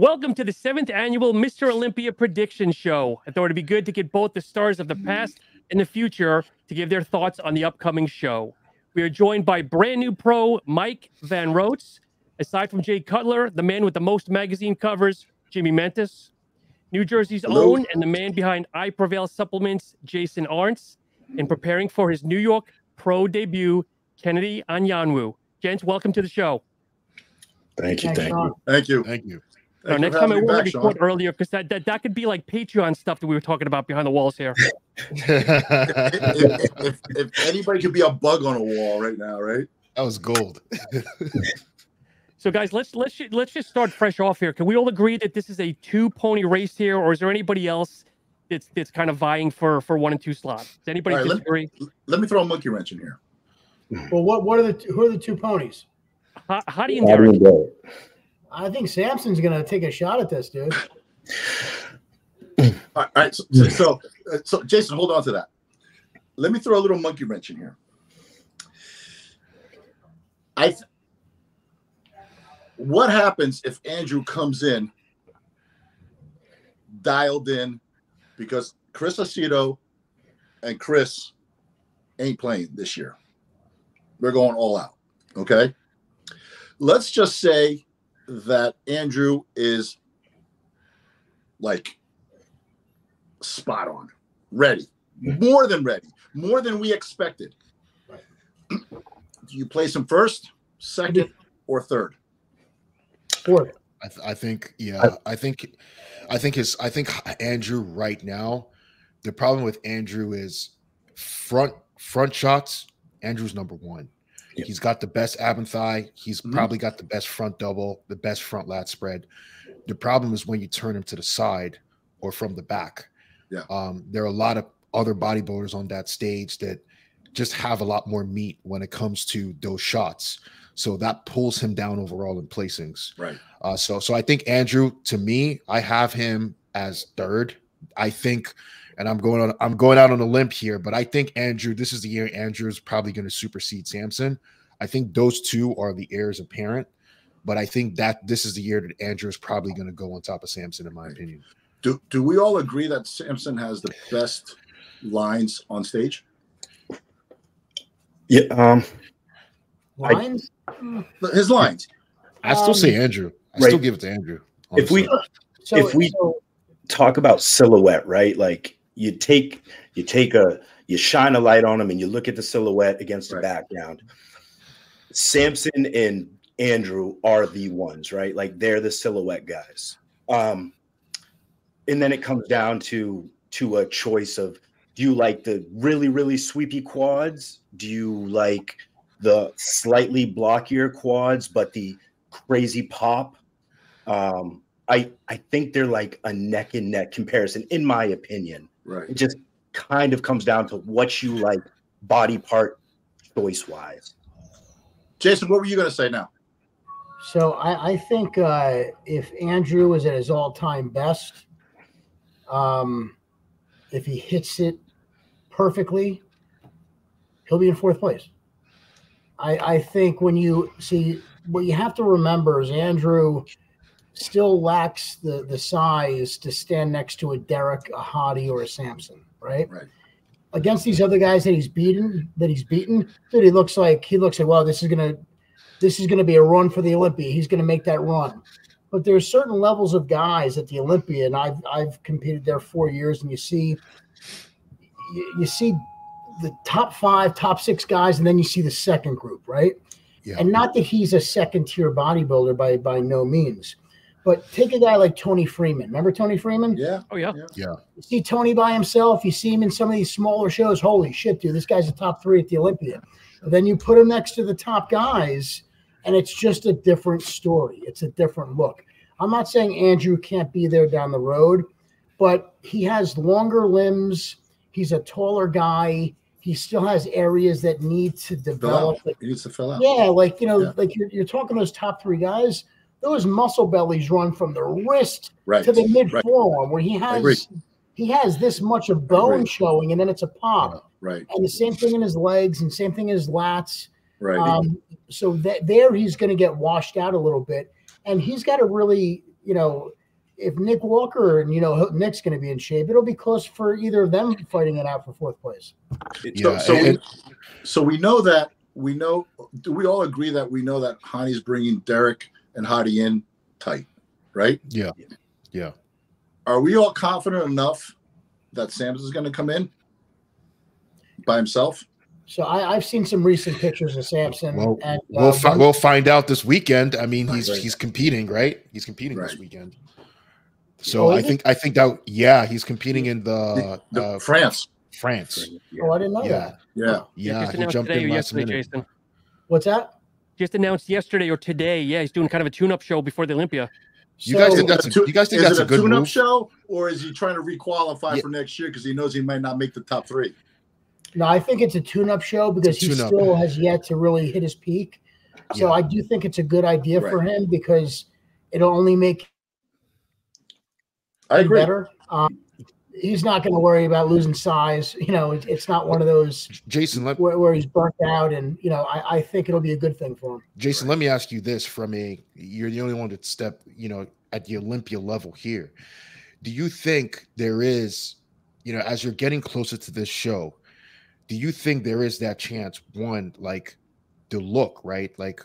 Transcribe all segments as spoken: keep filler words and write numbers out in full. Welcome to the seventh annual Mister Olympia prediction show. I thought it'd be good to get both the stars of the past and the future to give their thoughts on the upcoming show. We are joined by brand new pro Mike Van Rotz. Aside from Jay Cutler, the man with the most magazine covers, Jimmy Mantis. New Jersey's Hello. own and the man behind I Prevail Supplements, Jason Arntz. And preparing for his New York Pro debut, Kennedy Anyanwu. Gents, welcome to the show. Thank you, thank you, thank you, thank you. Thank no, next time I want to record earlier because that, that that could be like Patreon stuff that we were talking about behind the walls here. if, if, if anybody could be a bug on a wall right now, right? That was gold. So, guys, let's let's let's just start fresh off here. Can we all agree that this is a two pony race here, or is there anybody else that's that's kind of vying for for one and two slots? Does anybody right, disagree? Let, let me throw a monkey wrench in here. Well, what what are the who are the two ponies? Hadi and Derek. I think Samson's going to take a shot at this, dude. All right. So, so, so, Jason, hold on to that. Let me throw a little monkey wrench in here. I. What happens if Andrew comes in dialed in because Chris Aceto and Chris ain't playing this year? They're going all out, okay? Let's just say that Andrew is like spot on, ready, more than ready, more than we expected. Do you place him first, second, or third? Fourth. I, th I think, yeah, I think, I think his, I think Andrew right now, the problem with Andrew is front front shots. Andrew's number one. Yep. He's got the best ab and thigh. He's mm-hmm. probably got the best front double, the best front lat spread. The problem is when you turn him to the side or from the back. Yeah. Um, there are a lot of other bodybuilders on that stage that just have a lot more meat when it comes to those shots. So that pulls him down overall in placings. Right. Uh, so, so I think Andrew, to me, I have him as third. I think, and I'm going on, I'm going out on a limb here, but I think Andrew, this is the year Andrew is probably going to supersede Samson. I think those two are the heirs apparent, but I think that this is the year that Andrew is probably going to go on top of Samson, in my opinion. Do Do we all agree that Samson has the best lines on stage? Yeah. Um, lines. I, His lines. I still um, say Andrew. I right. still give it to Andrew. Honestly. If we so, if we so, talk about silhouette, right? Like you take you take a you shine a light on him and you look at the silhouette against the right. background. Samson and Andrew are the ones, right? Like they're the silhouette guys. Um, and then it comes down to to a choice of do you like the really really sweepy quads? Do you like the slightly blockier quads, but the crazy pop? Um, I I think they're like a neck and neck comparison, in my opinion. Right. It just kind of comes down to what you like body part choice wise. Jason, what were you going to say now? So I, I think uh, if Andrew is at his all time best, um, if he hits it perfectly, he'll be in fourth place. I, I think when you see what you have to remember is Andrew still lacks the, the size to stand next to a Derek, a Hadi, or a Samson, right? Right. Against these other guys that he's beaten, that he's beaten, that he looks like he looks like, well, this is gonna this is gonna be a run for the Olympia. He's gonna make that run. But there's certain levels of guys at the Olympia, and I've I've competed there four years, and you see you, you see the top five, top six guys, and then you see the second group, right? Yeah. And not that he's a second-tier bodybuilder by by no means, but take a guy like Tony Freeman. Remember Tony Freeman? Yeah. Oh, yeah. Yeah. You see Tony by himself. You see him in some of these smaller shows. Holy shit, dude, this guy's a top three at the Olympia. And then you put him next to the top guys, and it's just a different story. It's a different look. I'm not saying Andrew can't be there down the road, but he has longer limbs. He's a taller guy. He still has areas that need to develop. Like, he needs to fill out. Yeah, like, you know, yeah. like you're, you're talking those top three guys, those muscle bellies run from the wrist right. to the mid-forearm right. where he has he has this much of bone showing, and then it's a pop. Yeah. Right. And the same thing in his legs and same thing in his lats. Right. Um, so that, there he's going to get washed out a little bit, and he's got to really you know, if Nick Walker, and, you know, Nick's going to be in shape, it'll be close for either of them fighting it out for fourth place. Yeah, so, so, we, so we know that we know, do we all agree that we know that Hadi's bringing Derek and Hadi in tight, right? Yeah. Yeah. Are we all confident enough that Samson's going to come in by himself? So I, I've seen some recent pictures of Samson. Well, and, we'll, uh, fi we'll find out this weekend. I mean, he's, right. he's competing, right? He's competing right. this weekend. So oh, I think it? I think that yeah he's competing in the, the uh, France France. Oh, I didn't know yeah. that. Yeah, yeah. Just yeah. He jumped in last minute. Jason. What's that? Just announced yesterday or today. Yeah, he's doing kind of a tune-up show before the Olympia. You so, guys think that's a, you guys think that's a, a good tune-up show, or is he trying to requalify yeah. for next year because he knows he might not make the top three? No, I think it's a tune-up show because he still has yet to really hit his peak. So yeah. I do think it's a good idea right. for him because it'll only make. I agree. Better. Um, he's not going to worry about losing size. You know, it, it's not one of those Jason let, where, where he's burnt out, and you know, I, I think it'll be a good thing for him. Jason, right. let me ask you this: from a you're the only one that stepped, you know, at the Olympia level here. Do you think there is, you know, as you're getting closer to this show, do you think there is that chance? One, like the look, right? Like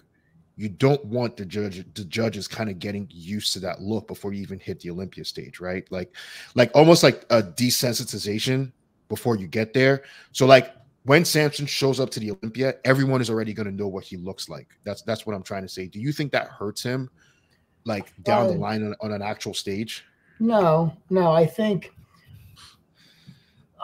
you don't want the judge, the judges kind of getting used to that look before you even hit the Olympia stage, right? Like, like almost like a desensitization before you get there. So like when Samson shows up to the Olympia, everyone is already going to know what he looks like. That's, that's what I'm trying to say. Do you think that hurts him like down uh, the line on, on an actual stage? No, no, I think,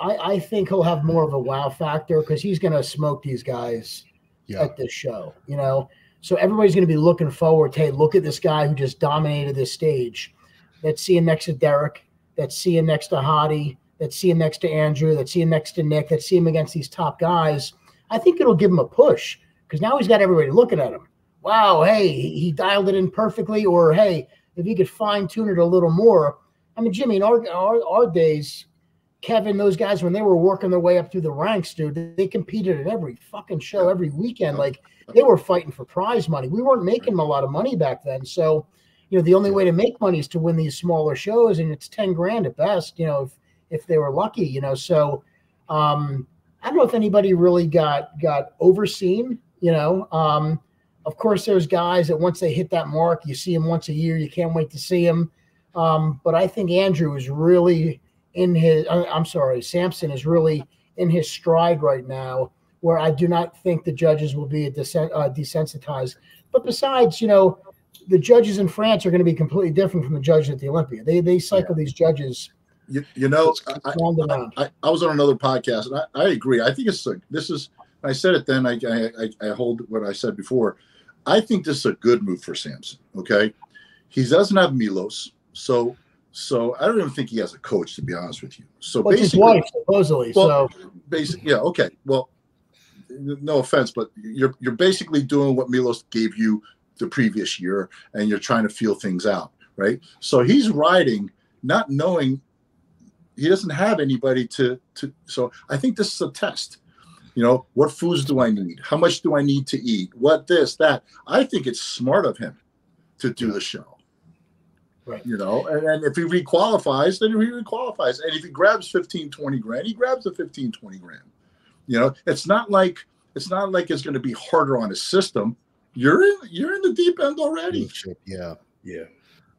I, I think he'll have more of a wow factor because he's going to smoke these guys yeah. at this show, you know? So everybody's going to be looking forward to, hey, look at this guy who just dominated this stage. Let's see him next to Derek. Let's see him next to Hadi. Let's see him next to Andrew. Let's see him next to Nick. Let's see him against these top guys. I think it'll give him a push because now he's got everybody looking at him. Wow, hey, he dialed it in perfectly. Or, hey, if he could fine-tune it a little more. I mean, Jimmy, in our, our, our days, Kevin, those guys, when they were working their way up through the ranks, dude, they competed at every fucking show, every weekend. Like, they were fighting for prize money. We weren't making a lot of money back then. So, you know, the only way to make money is to win these smaller shows, and it's ten grand at best, you know, if, if they were lucky, you know. So um, I don't know if anybody really got, got overseen, you know. Um, of course, there's guys that once they hit that mark, you see them once a year. You can't wait to see them. Um, but I think Andrew is really – in his, I'm sorry, Samson is really in his stride right now, where I do not think the judges will be desensitized. But besides, you know, the judges in France are going to be completely different from the judges at the Olympia. They they cycle yeah. these judges. You, you know, I, I, I, I was on another podcast, and I, I agree. I think it's like, this is, I said it then, I, I, I hold what I said before. I think this is a good move for Samson, okay? He doesn't have Milos, so... So I don't even think he has a coach, to be honest with you. So well, basically, his wife, supposedly. Well, so basically, yeah, okay. Well, no offense, but you're you're basically doing what Milos gave you the previous year, and you're trying to feel things out, right? So he's riding, not knowing he doesn't have anybody to to. So I think this is a test. You know, what foods do I need? How much do I need to eat? What this, that? I think it's smart of him to do the show. Right. You know, and, and if he requalifies, then he requalifies. And if he grabs fifteen, twenty grand, he grabs the fifteen, twenty grand. You know, it's not like it's not like it's going to be harder on his system. You're in you're in the deep end already. Yeah, yeah.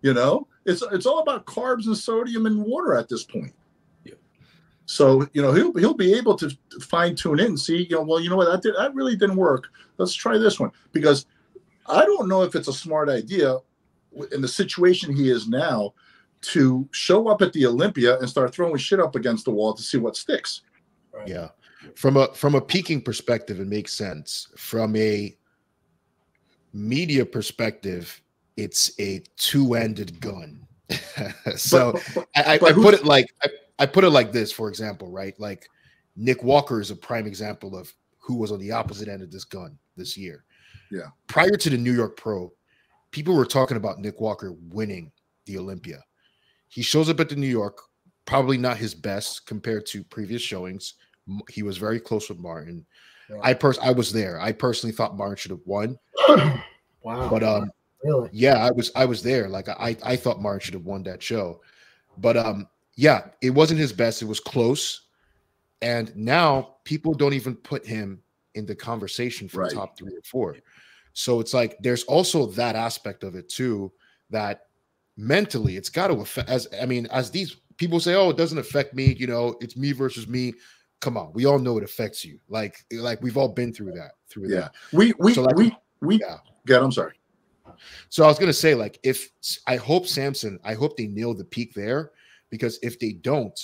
You know, it's it's all about carbs and sodium and water at this point. Yeah. So you know he'll he'll be able to fine tune in and see. You know, well, you know what, that did, that really didn't work. Let's try this one, because I don't know if it's a smart idea in the situation he is now to show up at the Olympia and start throwing shit up against the wall to see what sticks. Right. Yeah. From a, from a peaking perspective, it makes sense. From a media perspective, it's a two-ended gun. So but, but, I, but I, I put it like, I, I put it like this, for example, right? Like Nick Walker is a prime example of who was on the opposite end of this gun this year. Yeah. Prior to the New York Pro, people were talking about Nick Walker winning the Olympia. He shows up at the New York, probably not his best compared to previous showings. He was very close with Martin. Yeah. I pers I was there. I personally thought Martin should have won. Wow. But um, Really? Yeah, I was I was there. Like I I thought Martin should have won that show, but um yeah, it wasn't his best. It was close, and now people don't even put him in the conversation for right. the top three or four. So it's like there's also that aspect of it too, that mentally it's got to affect. As I mean, as these people say, oh, it doesn't affect me. You know, it's me versus me. Come on, we all know it affects you. Like like we've all been through that. Through yeah, that. we we so like, we we yeah. God, I'm sorry. So I was gonna say, like, if I hope Samson, I hope they nail the peak there, because if they don't,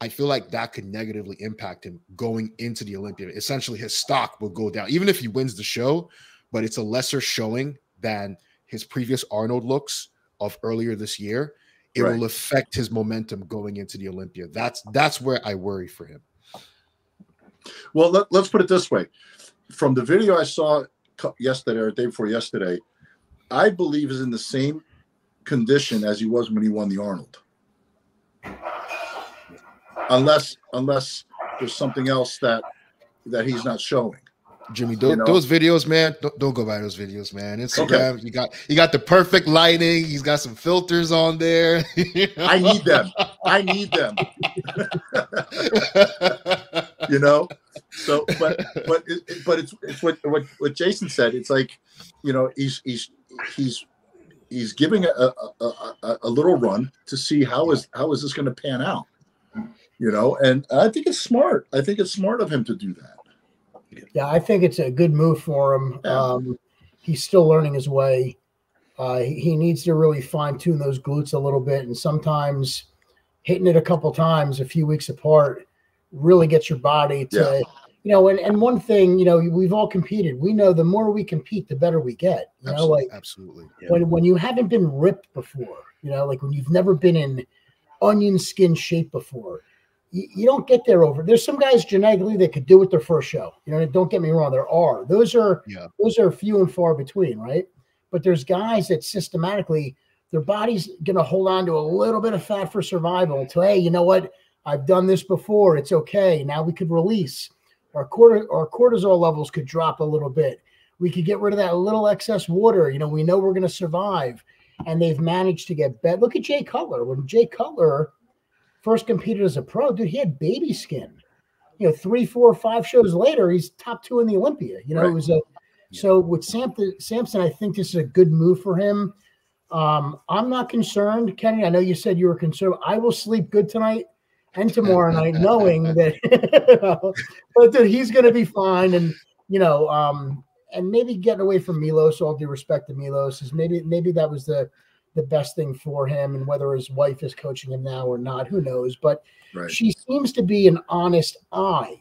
I feel like that could negatively impact him going into the Olympia. Essentially, his stock will go down, even if he wins the show. But it's a lesser showing than his previous Arnold looks of earlier this year. It right. will affect his momentum going into the Olympia. That's that's where I worry for him. Well, let, let's put it this way. From the video I saw yesterday or the day before yesterday, I believe is in the same condition as he was when he won the Arnold. Unless unless there's something else that that he's not showing. Jimmy, do, you know? those videos, man, don't, don't go by those videos, man. Instagram, okay. you got you got the perfect lighting. He's got some filters on there. You know? I need them. I need them. You know, so but but it, but it's it's what, what what Jason said. It's like, you know, he's he's he's he's giving a a, a, a little run to see how is how is this going to pan out. You know, and I think it's smart. I think it's smart of him to do that. Yeah, I think it's a good move for him. Um, he's still learning his way. Uh, he needs to really fine-tune those glutes a little bit, and sometimes hitting it a couple times a few weeks apart really gets your body to, yeah. you know, and, and one thing, you know, we've all competed. We know the more we compete, the better we get. You absolutely, know, like absolutely. Yeah. When, when you haven't been ripped before, you know, like when you've never been in onion skin shape before, you don't get there over. There's some guys genetically that could do it their first show. You know, don't get me wrong. There are those are yeah. those are few and far between, right? But there's guys that systematically their body's gonna hold on to a little bit of fat for survival until, hey, you know what? I've done this before. It's okay. Now we could release our cortisol. Our cortisol levels could drop a little bit. We could get rid of that little excess water. You know, we know we're gonna survive, and they've managed to get better. Look at Jay Cutler. When Jay Cutler first competed as a pro, dude, he had baby skin. You know, three, four, five shows later, he's top two in the Olympia. You know, right. it was a yeah. so with Samson, Samson, I think this is a good move for him. Um, I'm not concerned, Kenny. I know you said you were concerned. I will sleep good tonight and tomorrow night, knowing that you know, but dude, he's gonna be fine. And you know, um, and maybe getting away from Milos, all due respect to Milos, is maybe maybe that was the the best thing for him, and whether his wife is coaching him now or not, who knows, but right. she seems to be an honest eye,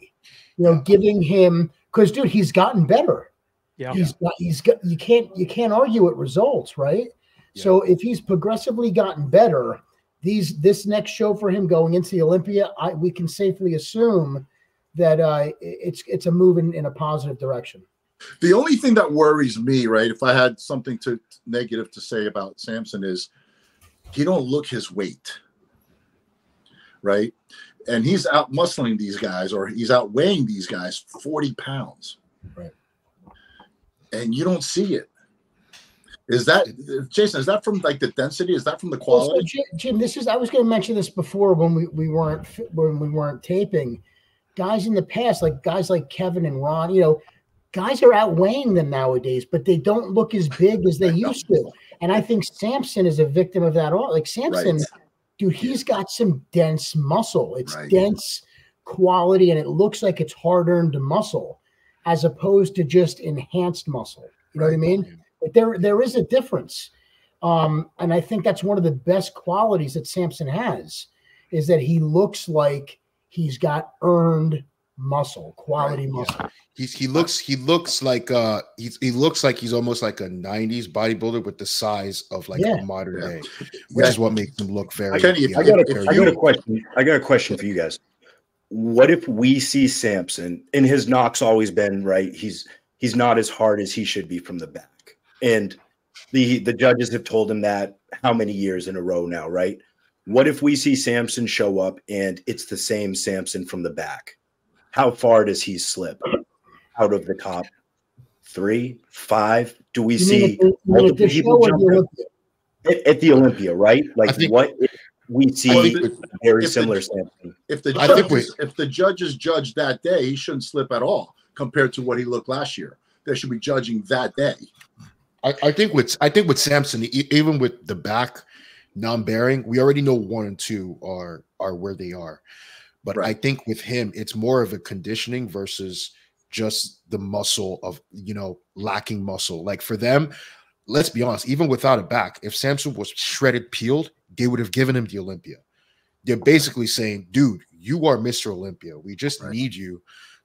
you know, giving him, because dude, he's gotten better. Yeah. He's got, he's got, you can't, you can't argue at results, right? Yeah. So if he's progressively gotten better, these, this next show for him going into the Olympia, I, we can safely assume that uh, it's, it's a move in, in a positive direction. The only thing that worries me, right, if I had something to negative to say about Samson, is he don't look his weight, right? And he's out muscling these guys, or he's out weighing these guys forty pounds. Right. And you don't see it. Is that, Jason, is that from like the density? Is that from the quality? Well, so Jim, Jim, this is, I was going to mention this before when we, we weren't, when we weren't taping. Guys in the past, like guys like Kevin and Ron, you know, guys are outweighing them nowadays, but they don't look as big as they used to. And I think Samson is a victim of that all. Like Samson, right. dude, he's got some dense muscle. It's right. dense quality, and it looks like it's hard-earned muscle as opposed to just enhanced muscle. You know right. what I mean? But there, there is a difference. Um, and I think that's one of the best qualities that Samson has, is that he looks like he's got earned muscle, quality right, muscle. Yeah. He's, he looks, he looks like uh, he, he looks like he's almost like a nineties bodybuilder with the size of like yeah. a modern yeah. day, which yeah. is what makes him look very. I, tell you, yeah, I got a, I got a question. I got a question for you guys. What if we see Samson, and his knock's always been right? He's he's not as hard as he should be from the back, and the the judges have told him that how many years in a row now, right? What if we see Samson show up and it's the same Samson from the back? How far does he slip out of the top three, five? Do we you see mean, multiple people jumping at, at the Olympia, right? Like think, what we see the, very if similar. The, if, the judges, I think we, if the judges judge that day, he shouldn't slip at all compared to what he looked last year. They should be judging that day. I, I think with I think with Samson, even with the back non-bearing, we already know one and two are are where they are. But right. I think with him, it's more of a conditioning versus just the muscle of, you know, lacking muscle. Like for them, let's be honest, even without a back, if Samson was shredded, peeled, they would have given him the Olympia. They're basically saying, dude, you are Mister Olympia. We just right. need you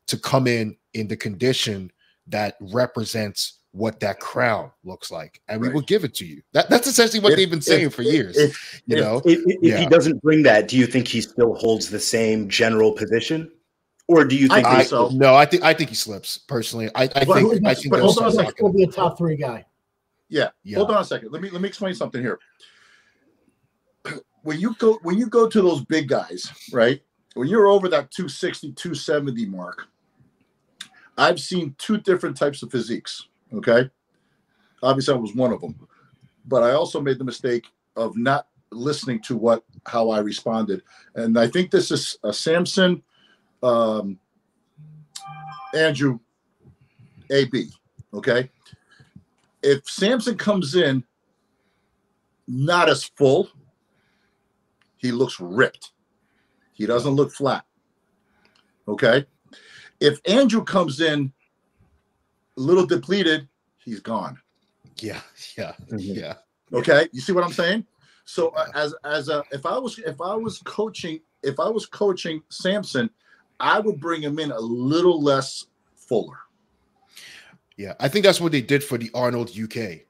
to come in in the condition that represents what that crown looks like, and right. we will give it to you. That, that's essentially what if, they've been saying if, for years. If, you if, know, if, if yeah. he doesn't bring that, do you think he still holds the same general position, or do you think I, I, so? No, I think I think he slips personally. I, I but, think I think. But hold on a second, he'll be a top three guy. Yeah. yeah, hold on a second. Let me let me explain something here. When you go when you go to those big guys, right? When you're over that two sixty, two seventy mark, I've seen two different types of physiques. Okay, obviously I was one of them, but I also made the mistake of not listening to what how I responded, and I think this is a Samson, um, Andrew, A B. Okay, if Samson comes in not as full, he looks ripped. He doesn't look flat. Okay, if Andrew comes in a little depleted, he's gone. Yeah, yeah, yeah. Okay, you see what I'm saying? So yeah. as as a, if I was if I was coaching if I was coaching Samson, I would bring him in a little less fuller. Yeah, I think that's what they did for the Arnold U K.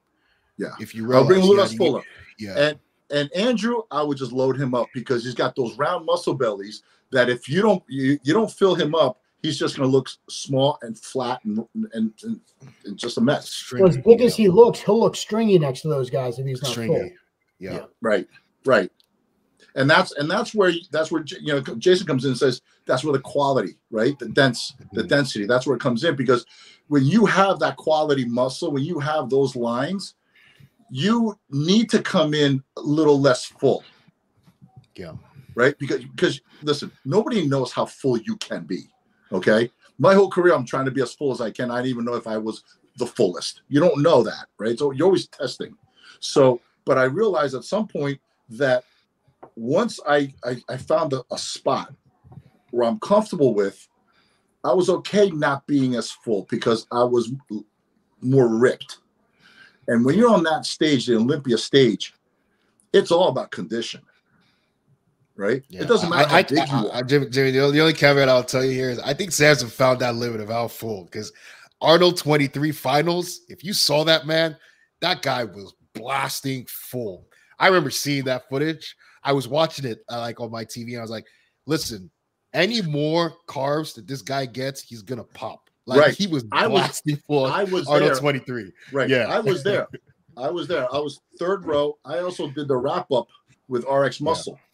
Yeah, if you realize, I'll bring him a little less fuller. Yeah, and and Andrew, I would just load him up because he's got those round muscle bellies that if you don't you, you don't fill him up, he's just going to look small and flat and and, and, and just a mess. Stringy, well, as big yeah. as he looks, he'll look stringy next to those guys if he's not stringy. Full. Yeah. yeah, right, right. And that's and that's where that's where you know Jason comes in and says that's where the quality, right, the dense, mm-hmm. the density. That's where it comes in because when you have that quality muscle, when you have those lines, you need to come in a little less full. Yeah. Right, because because listen, nobody knows how full you can be. Okay, my whole career, I'm trying to be as full as I can. I didn't even know if I was the fullest. You don't know that, right? So you're always testing. So, but I realized at some point that once I I, I found a, a spot where I'm comfortable with, I was okay not being as full because I was more ripped. And when you're on that stage, the Olympia stage, it's all about condition. Right, yeah. It doesn't matter. I, I, how I, I, you I, I, Jimmy, the only, the only caveat I'll tell you here is I think Samson found that limit of how full because Arnold twenty-three finals. If you saw that man, that guy was blasting full. I remember seeing that footage. I was watching it uh, like on my T V. And I was like, "Listen, any more carbs that this guy gets, he's gonna pop." Like right. he was blasting full. I was Arnold twenty-three. Right. Yeah, I was there. I was there. I was third row. I also did the wrap up with R X Muscle. Yeah.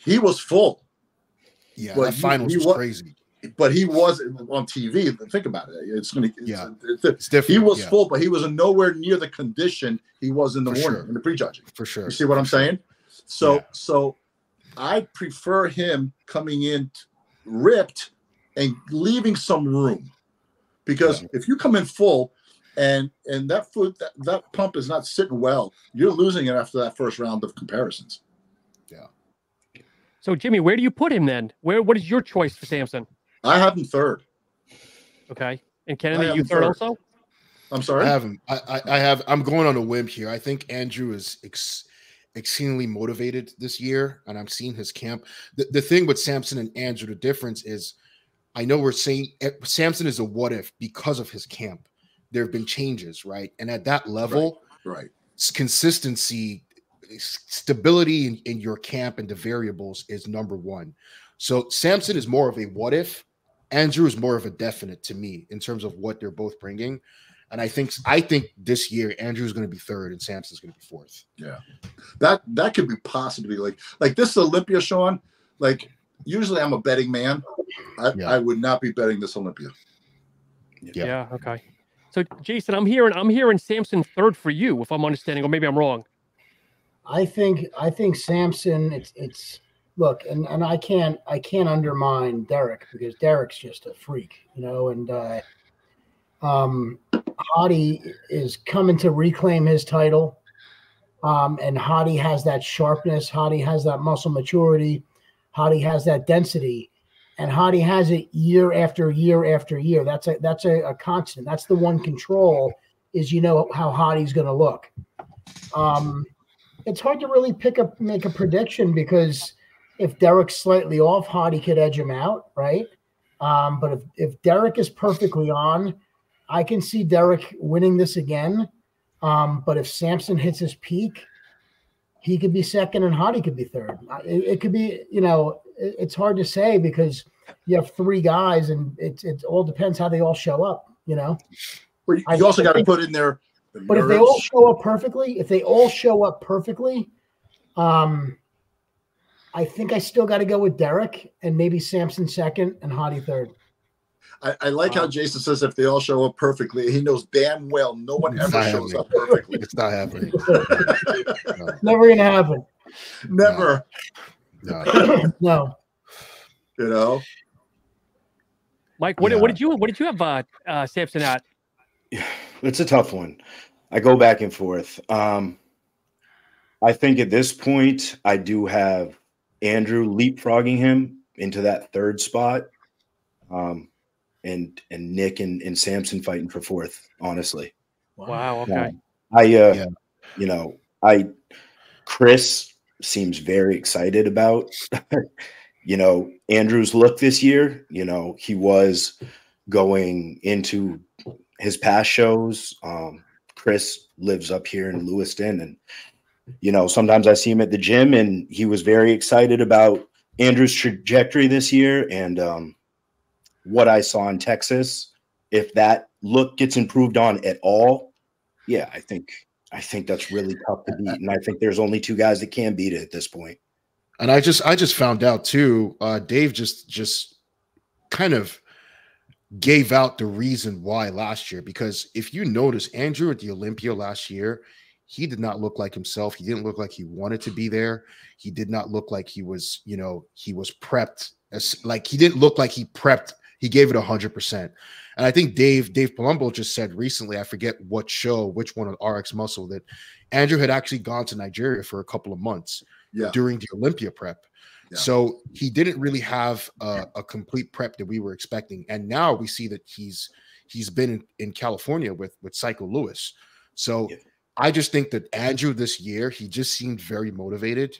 He was full. Yeah, but that he, finals he was, was crazy. But he wasn't on T V. Think about it. It's going to. Yeah, it's, it's different. He was yeah. full, but he was nowhere near the condition he was in the For morning sure. in the prejudging. For sure. You see what For I'm sure. saying? So, yeah. so I prefer him coming in ripped and leaving some room, because yeah. if you come in full, and and that food that, that pump is not sitting well, you're losing it after that first round of comparisons. Yeah. So, Jimmy, where do you put him then? Where? What is your choice for Samson? I have him third. Okay. And Kennedy, you third, third also? I'm sorry? I have him. I, I, I have, I'm going on a whim here. I think Andrew is ex, exceedingly motivated this year, and I'm seeing his camp. The, the thing with Samson and Andrew, the difference is I know we're saying Samson is a what if because of his camp. There have been changes, right? And at that level, right, right. consistency stability in, in your camp and the variables is number one. So Samson is more of a what if. Andrew is more of a definite to me in terms of what they're both bringing. And I think I think this year Andrew is going to be third and Samson is going to be fourth. Yeah, that that could be possibly like like this Olympia, Sean. Like usually I'm a betting man. I, yeah. I would not be betting this Olympia. Yeah. yeah okay. So, Jason, I'm hearing I'm hearing Samson third for you, if I'm understanding, or maybe I'm wrong. I think I think Samson. It's it's look, and and I can't I can't undermine Derek because Derek's just a freak, you know. And uh, um, Hadi is coming to reclaim his title, um, and Hadi has that sharpness. Hadi has that muscle maturity. Hadi has that density. And Hadi has it year after year after year. That's a that's a, a constant. That's the one control is you know how Hadi's going to look. Um, it's hard to really pick up make a prediction because if Derek's slightly off, Hadi could edge him out, right? Um, but if if Derek is perfectly on, I can see Derek winning this again. Um, but if Samson hits his peak, he could be second and Hadi could be third. It, it could be you know. It's hard to say because you have three guys, and it it all depends how they all show up. You know, well, you, you also got to put in there. The but nerves. If they all show up perfectly, if they all show up perfectly, um, I think I still got to go with Derek and maybe Samson second and Hadi third. I, I like um, how Jason says if they all show up perfectly, he knows damn well no one ever shows happening. up perfectly. It's not happening. No. Never gonna happen. Never. No. No, no, you know, Mike. What, yeah. what did you? What did you have? Uh, uh, Samson at? It's a tough one. I go back and forth. Um, I think at this point, I do have Andrew leapfrogging him into that third spot, um, and and Nick and and Samson fighting for fourth. Honestly, wow. Okay. Um, I, uh, yeah. you know, I, Chris. seems very excited about, you know, Andrew's look this year. You know, he was going into his past shows. Um, Chris lives up here in Lewiston, and, you know, sometimes I see him at the gym, and he was very excited about Andrew's trajectory this year. And um, what I saw in Texas, if that look gets improved on at all, yeah, I think – I think that's really tough to beat, and I think there's only two guys that can beat it at this point. And I just, I just found out too. Uh, Dave just, just kind of gave out the reason why last year, because if you notice, Andrew at the Olympia last year, he did not look like himself. He didn't look like he wanted to be there. He did not look like he was, you know, he was prepped. As, like he didn't look like he prepped. He gave it one hundred percent. And I think Dave Dave Palumbo just said recently, I forget what show, which one on R X Muscle, that Andrew had actually gone to Nigeria for a couple of months yeah. during the Olympia prep. Yeah. So he didn't really have a, a complete prep that we were expecting. And now we see that he's he's been in, in California with, with Psycho Lewis. So yeah. I just think that Andrew this year, he just seemed very motivated.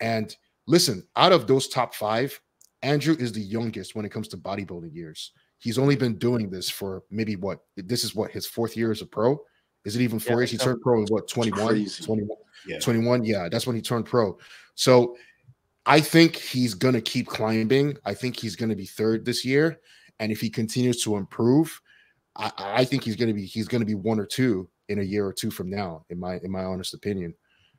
And listen, out of those top five, Andrew is the youngest when it comes to bodybuilding years. He's only been doing this for maybe what? This is what, his fourth year as a pro? Is it even four yeah, years? He turned pro in what, twenty-one? twenty-one? Yeah. twenty-one? Yeah, that's when he turned pro. So I think he's going to keep climbing. I think he's going to be third this year. And if he continues to improve, I, I think he's going to be he's going to be one or two in a year or two from now, in my in my honest opinion.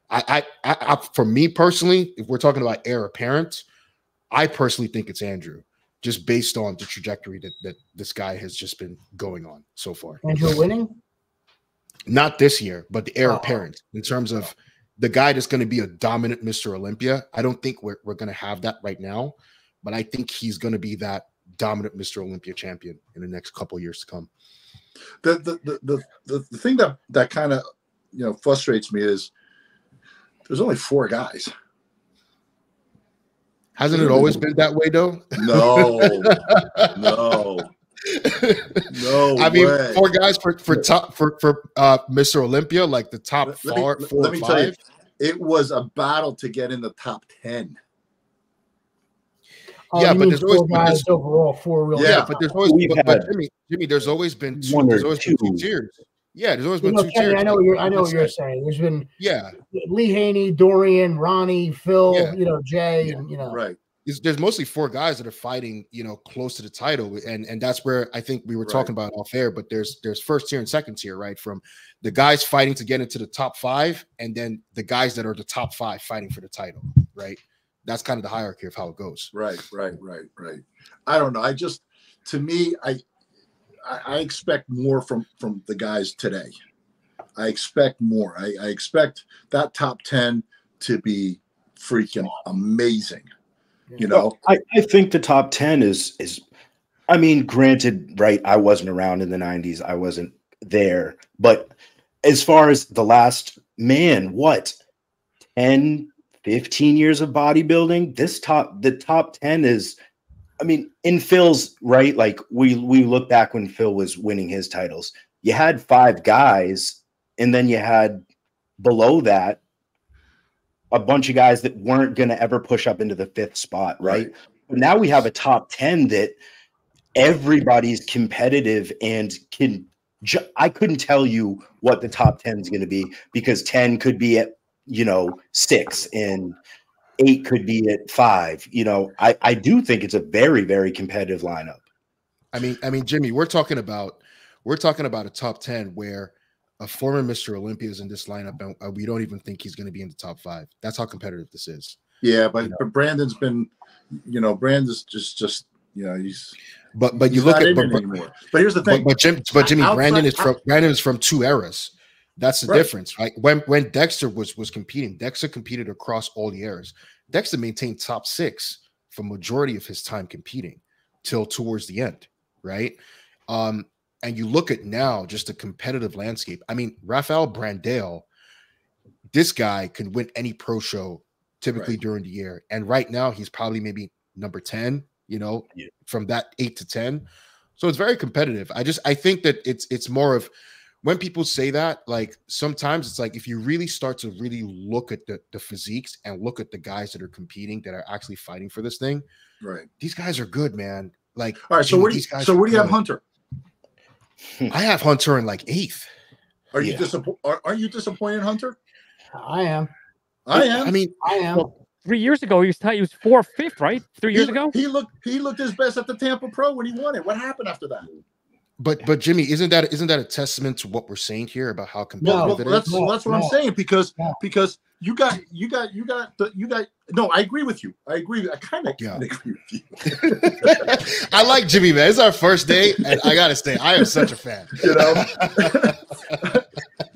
I, I, I, I For me personally, if we're talking about heir apparent, I personally think it's Andrew, just based on the trajectory that, that this guy has just been going on so far. Andrew winning? Not this year, but the heir oh. apparent in terms of the guy that's going to be a dominant Mister Olympia. I don't think we're, we're going to have that right now, but I think he's going to be that dominant Mister Olympia champion in the next couple of years to come. The, the, the, the, the, the thing that, that kind of, you know, frustrates me is there's only four guys. Hasn't it always been that way, though? No, no, no. I mean, way. four guys for for top for for uh, Mister Olympia, like the top let four. Me, four let me five. tell you, it was a battle to get in the top ten. Oh, yeah, but there's always four guys been, overall four real. Yeah, but there's always but, but Jimmy, Jimmy, there's always been two. There's always two. been two tiers. Yeah, there's always you been know, two Kevin, tiers. I know you're. I know what you're saying. There's been yeah. Lee Haney, Dorian, Ronnie, Phil, yeah. you know, Jay, yeah. and you know, right. It's, there's mostly four guys that are fighting, you know, close to the title, and and that's where I think we were right. talking about off air. But there's there's first tier and second tier, right? From the guys fighting to get into the top five, and then the guys that are the top five fighting for the title, right? That's kind of the hierarchy of how it goes. Right, right, right, right. I don't know. I just to me, I. I expect more from, from the guys today. I expect more. I, I expect that top ten to be freaking amazing. You know, well, I, I think the top ten is, is, I mean, granted, right. I wasn't around in the nineties. I wasn't there, but as far as the last man, what ten, fifteen years of bodybuilding, this top, the top ten is, I mean, in Phil's right. Like we, we look back when Phil was winning his titles, you had five guys and then you had below that a bunch of guys that weren't going to ever push up into the fifth spot. Right? Right. Now we have a top ten that everybody's competitive and can, ju- I couldn't tell you what the top ten is going to be, because ten could be at, you know, six and eight could be at five. You know, I, I do think it's a very, very competitive lineup. I mean, I mean, Jimmy, we're talking about, we're talking about a top ten where a former Mister Olympia is in this lineup, and we don't even think he's going to be in the top five. That's how competitive this is. Yeah, but, you know? But Brandon's been, you know, Brandon's just, just, you know, he's. But but he's you look at but, but, but here's the thing. But, but, Jim, but Jimmy, outside, Brandon is from Brandon is from two eras. That's the right. difference, right? When when Dexter was was competing, Dexter competed across all the eras. Dexter maintained top six for majority of his time competing till towards the end, right? Um, and you look at now just the competitive landscape. I mean, Rafael Brandale, this guy can win any pro show typically right. during the year, and right now he's probably maybe number ten. You know, yeah. from that eight to ten. So it's very competitive. I just, I think that it's, it's more of when people say that, like sometimes it's like, if you really start to really look at the, the physiques and look at the guys that are competing that are actually fighting for this thing. Right. These guys are good, man. Like, all right. So where do you, so where do you have Hunter? I have Hunter in like eighth. Are you yeah. disappointed? Are, are you disappointed, Hunter? I am. I am. I mean, I am. Well, Three years ago, he was he was fourth, fifth, right? Three years he, ago, he looked he looked his best at the Tampa Pro when he won it. What happened after that? But but Jimmy, isn't that isn't that a testament to what we're saying here about how competitive no, it that's, is? No, that's what no. I'm saying because no. because you got you got you got the you got no. I agree with you. I agree. I kind of yeah. agree with you. I like Jimmy, man. It's our first day, and I gotta say, I am such a fan. You know,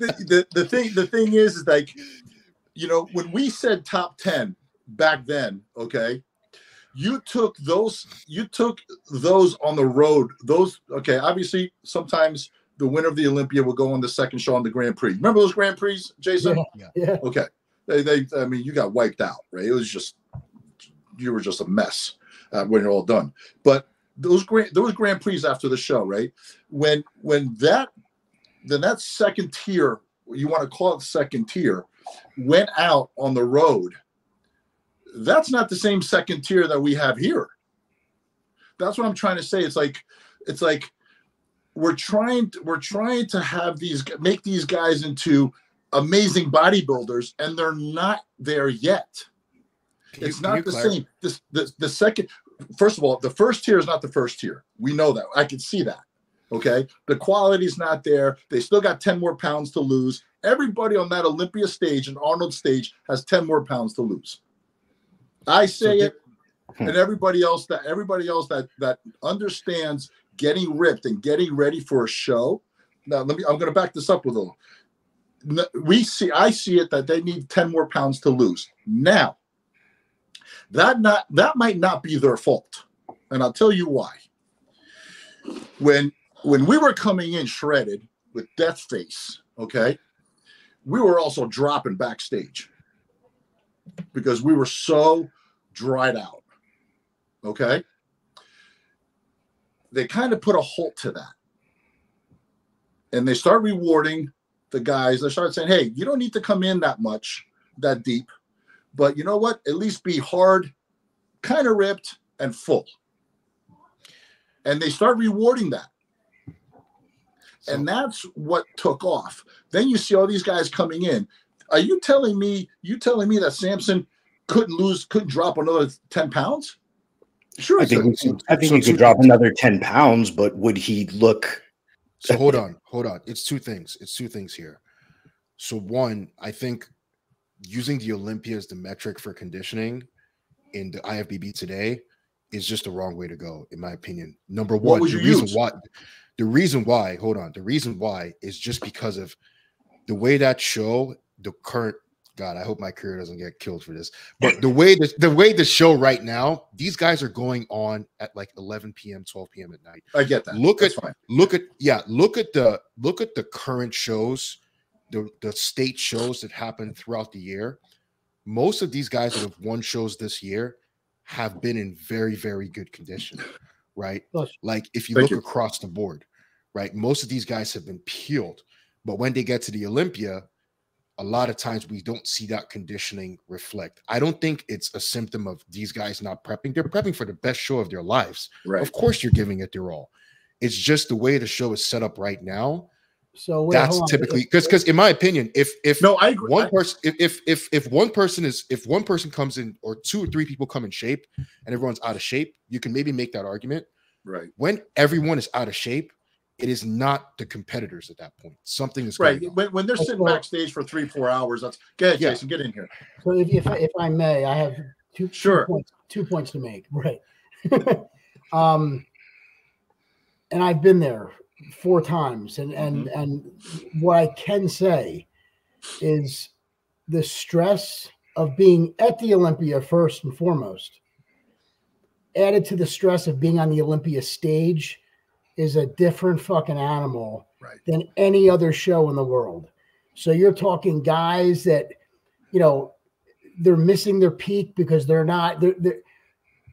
the, the the thing the thing is is like, you know, when we said top ten. Back then, okay, you took those, you took those on the road. Those, okay, obviously, sometimes the winner of the Olympia will go on the second show on the Grand Prix. Remember those Grand Prix, Jason? Yeah. yeah. Okay. They, they, I mean, you got wiped out, right? It was just, you were just a mess uh, when you're all done. But those Grand, those Grand Prix after the show, right? When, when that, then that second tier, you want to call it second tier, went out on the road. That's not the same second tier that we have here. That's what I'm trying to say. It's like, it's like we're trying to, we're trying to have these, make these guys into amazing bodybuilders, and they're not there yet. Can it's you, not the clarify? Same. This, the, the second, first of all, the first tier is not the first tier. We know that. I can see that. Okay. The quality's not there. They still got ten more pounds to lose. Everybody on that Olympia stage and Arnold stage has ten more pounds to lose. I say it, and everybody else that everybody else that that understands getting ripped and getting ready for a show. Now let me. I'm going to back this up with a little. We see. I see it that they need ten more pounds to lose. Now, that not that might not be their fault, and I'll tell you why. When when we were coming in shredded with death face, okay, we were also dropping backstage. Because we were so dried out, okay? They kind of put a halt to that. And they start rewarding the guys. They start saying, hey, you don't need to come in that much, that deep. But you know what? At least be hard, kind of ripped, and full. And they start rewarding that. So, and that's what took off. Then you see all these guys coming in. Are you telling me? You telling me that Samson couldn't lose, couldn't drop another ten pounds? Sure, I think we could, I think so he could drop another ten pounds, but would he look? So hold on, hold on. It's two things. It's two things here. So one, I think using the Olympia as the metric for conditioning in the I F B B today is just the wrong way to go, in my opinion. Number one, what would you use? Why, the reason why, hold on, the reason why is just because of the way that show, the current, God, I hope my career doesn't get killed for this, but the way the, the way the show right now, these guys are going on at like eleven p m, twelve p m at night. I get that. Look That's at fine. look at yeah, look at the look at the current shows, the the state shows that happen throughout the year. Most of these guys that have won shows this year have been in very, very good condition, right? Like if you Thank look you. across the board, right? Most of these guys have been peeled, but when they get to the Olympia, a lot of times we don't see that conditioning reflect. I don't think it's a symptom of these guys not prepping. They're prepping for the best show of their lives. Right. Of course you're giving it their all. It's just the way the show is set up right now. So wait, that's typically because because in my opinion, if if no, I agree. one person if, if if if one person is if one person comes in or two or three people come in shape and everyone's out of shape, you can maybe make that argument. Right. When everyone is out of shape, it is not the competitors at that point. Something is right. Going when, when they're sitting well, backstage for three, four hours, that's go ahead, yeah. Jason, get in here. So if, if, I, if I may, I have two, sure. two, points, two points to make. Right. um, and I've been there four times. And, and, mm-hmm. and what I can say is the stress of being at the Olympia first and foremost, added to the stress of being on the Olympia stage, is a different fucking animal right. than any other show in the world. So you're talking guys that, you know, they're missing their peak because they're not they're, they're,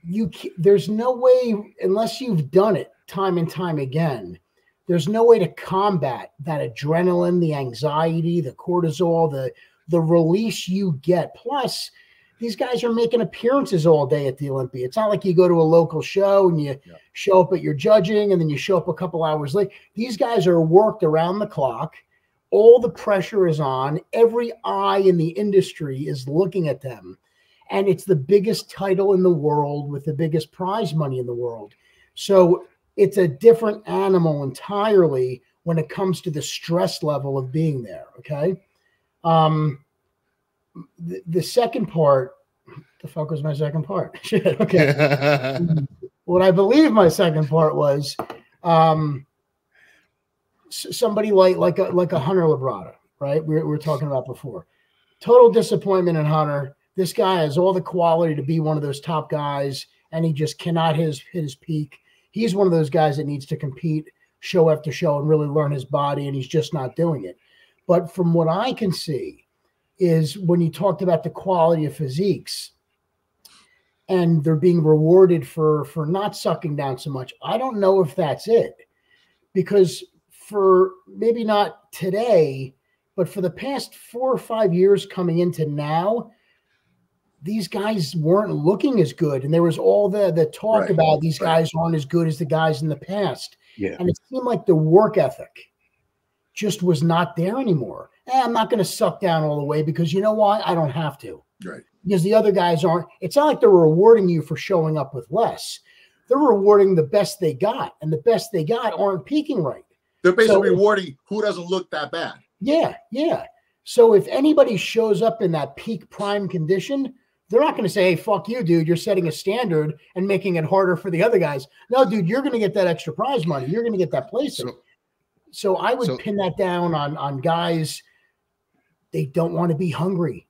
you. There's no way, unless you've done it time and time again, there's no way to combat that adrenaline, the anxiety, the cortisol, the, the release you get. Plus these guys are making appearances all day at the Olympia. It's not like you go to a local show and you yeah. show up at your judging and then you show up a couple hours late. These guys are worked around the clock. All the pressure is on. Every eye in the industry is looking at them. And it's the biggest title in the world with the biggest prize money in the world. So it's a different animal entirely when it comes to the stress level of being there, okay? Um... The, the second part, the fuck was my second part? Shit, okay. What I believe my second part was, um, somebody like like a like a Hunter Labrada, right? We, we were talking about before. Total disappointment in Hunter. This guy has all the quality to be one of those top guys, and he just cannot hit his, hit his peak. He's one of those guys that needs to compete show after show and really learn his body, and he's just not doing it. But from what I can see, is when you talked about the quality of physiques and they're being rewarded for, for not sucking down so much. I don't know if that's it, because for maybe not today, but for the past four or five years coming into now, these guys weren't looking as good. And there was all the, the talk right. about these right. guys aren't as good as the guys in the past. Yeah. And it seemed like the work ethic just was not there anymore. Eh, I'm not going to suck down all the way because you know why? I don't have to. Right. Because the other guys aren't. It's not like they're rewarding you for showing up with less. They're rewarding the best they got, and the best they got aren't peaking right. They're basically so, rewarding who doesn't look that bad. Yeah, yeah. So if anybody shows up in that peak prime condition, they're not going to say, hey, fuck you, dude. You're setting a standard and making it harder for the other guys. No, dude, you're going to get that extra prize money. You're going to get that placing. So, so I would so, pin that down on, on guys – they don't want to be hungry.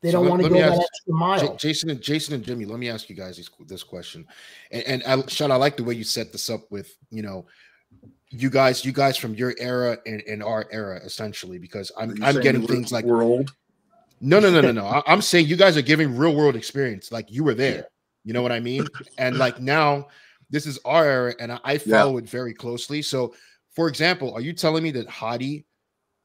They don't so want to go ask, that extra mile. Jason and Jason and Jimmy, let me ask you guys this, this question. And, and I, Sean, I like the way you set this up with, you know, you guys, you guys from your era and, and our era, essentially, because I'm I'm getting things like world. No, no, no, no, no. I'm saying you guys are giving real world experience, like you were there. Yeah. You know what I mean? And like now, this is our era, and I, I follow yeah. it very closely. So, for example, are you telling me that Hadi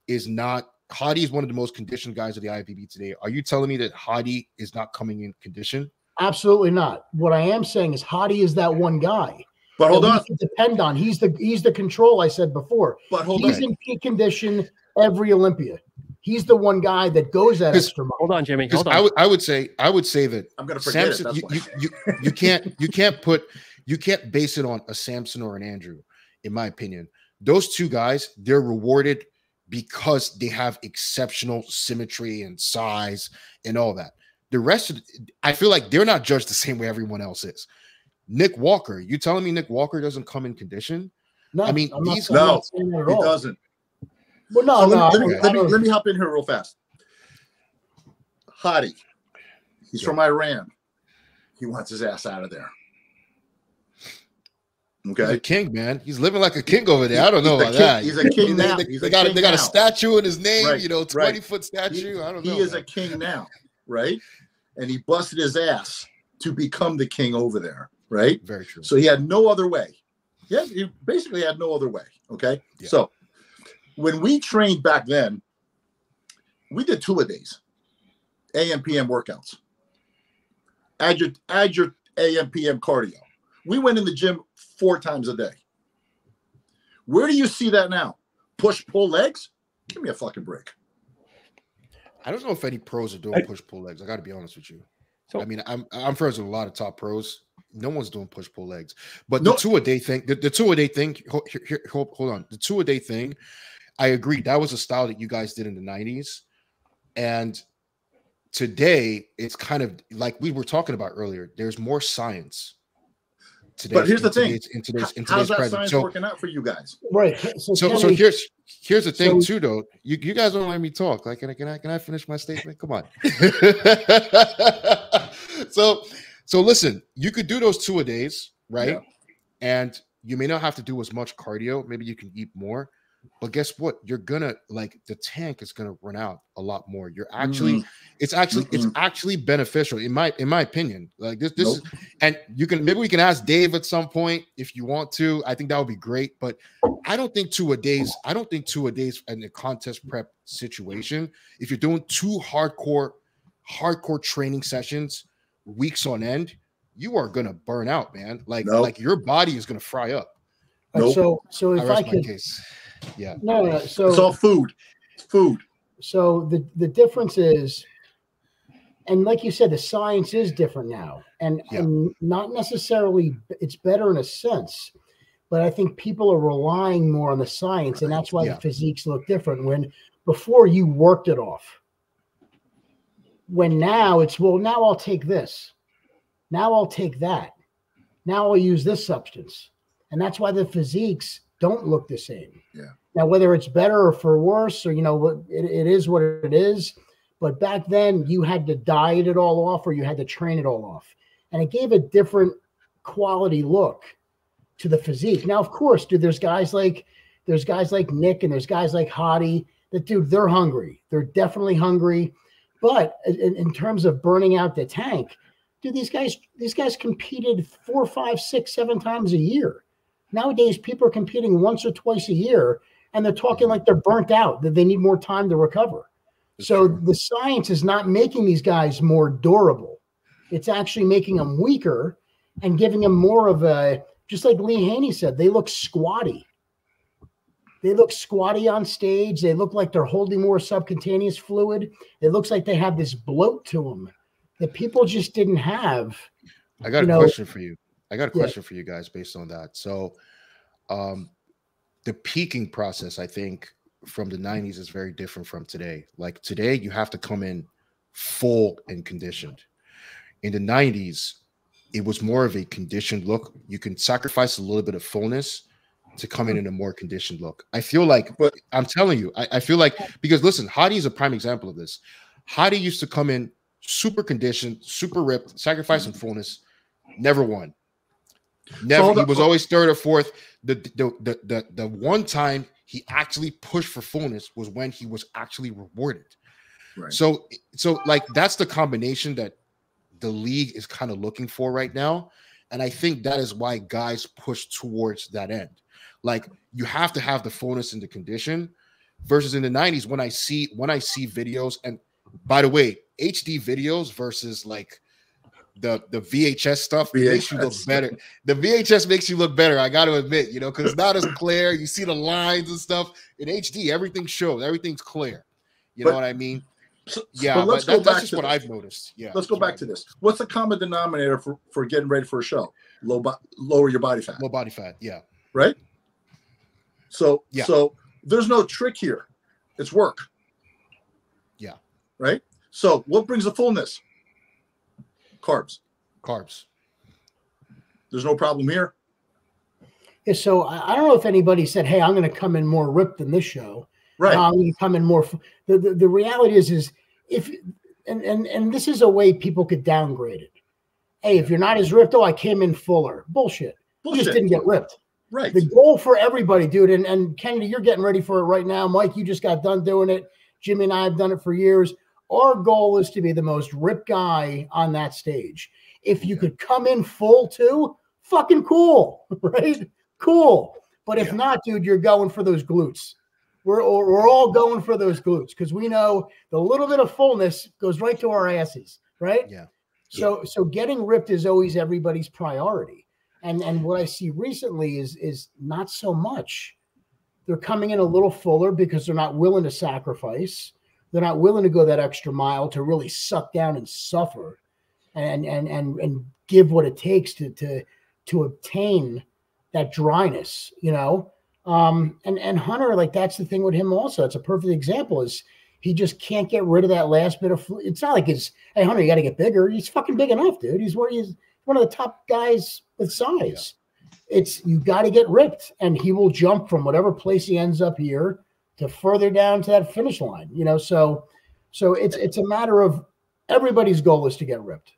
is not? Hadi is one of the most conditioned guys of the I F B B today. Are you telling me that Hadi is not coming in condition? Absolutely not. What I am saying is Hadi is that one guy. But hold on. Depend on. He's the he's the control I said before. But hold he's on. He's in peak condition every Olympia. He's the one guy that goes that extra mile. Hold on, Jimmy. Hold on. I would I would say I would say that I'm going to forget Samson, it. That's you, you, you, you can't you can't put you can't base it on a Samson or an Andrew, in my opinion. Those two guys, they're rewarded because they have exceptional symmetry and size and all that. The rest of I feel like they're not judged the same way everyone else is. Nick Walker, you telling me Nick Walker doesn't come in condition? No, I mean, not, he's no, he doesn't. Well, no, so no, let, no, me, let, me, let me hop in here real fast. Hadi, he's yeah. from Iran. He wants his ass out of there. Okay, he's a king, man. He's living like a king over there. I don't know about that. He's a king now. They, they, got, a, they got a statue in his name, right, you know, twenty foot statue. He, I don't know. He is man. a king now, right? And he busted his ass to become the king over there, right? Very true. So he had no other way. Yeah, he, he basically had no other way. Okay, yeah. So when we trained back then, we did two a days, A M P M workouts. Add your add your A M P M cardio. We went in the gym four times a day. Where do you see that now? Push, pull legs? Give me a fucking break. I don't know if any pros are doing I, push, pull legs. I got to be honest with you. So, I mean, I'm I'm friends with a lot of top pros. No one's doing push, pull legs. But no, the two-a-day thing, the, the two-a-day thing, hold, hold on. The two-a-day thing, I agree. That was a style that you guys did in the nineties. And today, it's kind of like we were talking about earlier. There's more science. Today, but here's the thing: today's, in today's, in today's how's that science so, working out for you guys? Right. So, so, so we, here's here's the thing so, too, though. You you guys don't let me talk. Like, can I can I can I finish my statement? Come on. so so listen, you could do those two a days, right? Yeah. And you may not have to do as much cardio. Maybe you can eat more, but guess what? You're gonna like the tank is gonna run out a lot more. You're actually, mm -hmm. it's actually, mm -hmm. it's actually beneficial in my in my opinion. Like this, this, nope. is, and you can maybe we can ask Dave at some point if you want to. I think that would be great, but I don't think two a days. I don't think two a days in a contest prep situation. If you're doing two hardcore, hardcore training sessions weeks on end, you are gonna burn out, man. Like nope. like your body is gonna fry up. Nope. So so if I, I could. Yeah. No, no. So it's all food. It's food. So the, the difference is, and like you said, the science is different now. And, yeah. and not necessarily it's better in a sense, but I think people are relying more on the science, right. and that's why yeah. the physiques look different. When before you worked it off. When now it's well, now I'll take this. Now I'll take that. Now I'll use this substance. And that's why the physiques don't look the same. Yeah. Now, whether it's better or for worse, or you know, it, it is what it is. But back then, you had to diet it all off, or you had to train it all off, and it gave a different quality look to the physique. Now, of course, dude, there's guys like there's guys like Nick, and there's guys like Hadi. That dude, they're hungry. They're definitely hungry. But in, in terms of burning out the tank, dude, these guys these guys competed four, five, six, seven times a year. Nowadays, people are competing once or twice a year, and they're talking like they're burnt out, that they need more time to recover. That's so true. The science is not making these guys more durable. It's actually making them weaker and giving them more of a, just like Lee Haney said, they look squatty. They look squatty on stage. They look like they're holding more subcutaneous fluid. It looks like they have this bloat to them that people just didn't have. I got a know, question for you. I got a question yeah. for you guys based on that. So um, the peaking process, I think, from the nineties is very different from today. Like today, you have to come in full and conditioned. In the nineties, it was more of a conditioned look. You can sacrifice a little bit of fullness to come in in a more conditioned look. I feel like, but I'm telling you, I, I feel like, because listen, Hadi is a prime example of this. Hadi used to come in super conditioned, super ripped, sacrificing fullness, never won. Never, he was always third or fourth. The, the the the the one time he actually pushed for fullness was when he was actually rewarded. Right. So so like that's the combination that the league is kind of looking for right now, and I think that is why guys push towards that end. Like you have to have the fullness in the condition, versus in the nineties when I see when I see videos, and by the way, H D videos versus like. The the V H S stuff V H S. Makes you look better. The V H S makes you look better. I got to admit, you know, because it's not as clear. You see the lines and stuff in H D. Everything shows. Everything's clear. You but, know what I mean? So, yeah. But let's but go that, back that's just to what this. I've noticed. Yeah. Let's go back right. to this. What's the common denominator for for getting ready for a show? Low lower your body fat. Low body fat. Yeah. Right. So yeah. So there's no trick here. It's work. Yeah. Right. So what brings the fullness? Carbs. Carbs. There's no problem here. is so I don't know if anybody said, hey, I'm going to come in more ripped than this show. Right. I'm going to come in more. The, the, the reality is, is if, and, and, and this is a way people could downgrade it. Hey, if you're not as ripped, oh, I came in fuller. Bullshit. Bullshit. You just didn't get ripped. Right. The goal for everybody, dude, and, and Kennedy, you're getting ready for it right now. Mike, you just got done doing it. Jimmy and I have done it for years. Our goal is to be the most ripped guy on that stage. If you could come in full too, fucking cool, right? Cool. But if yeah. not, dude, you're going for those glutes. We're, we're all going for those glutes because we know the little bit of fullness goes right to our asses, right? Yeah. So yeah. so getting ripped is always everybody's priority. And and what I see recently is is not so much. They're coming in a little fuller because they're not willing to sacrifice. They're not willing to go that extra mile to really suck down and suffer and and and and give what it takes to to to obtain that dryness, you know. Um and, and Hunter, like that's the thing with him also. It's a perfect example, is he just can't get rid of that last bit of flu. It's not like it's, hey Hunter, you gotta get bigger. He's fucking big enough, dude. He's one he's one of the top guys with size. Yeah. It's you gotta get ripped, and he will jump from whatever place he ends up here to further down to that finish line, you know. So so it's it's a matter of everybody's goal is to get ripped.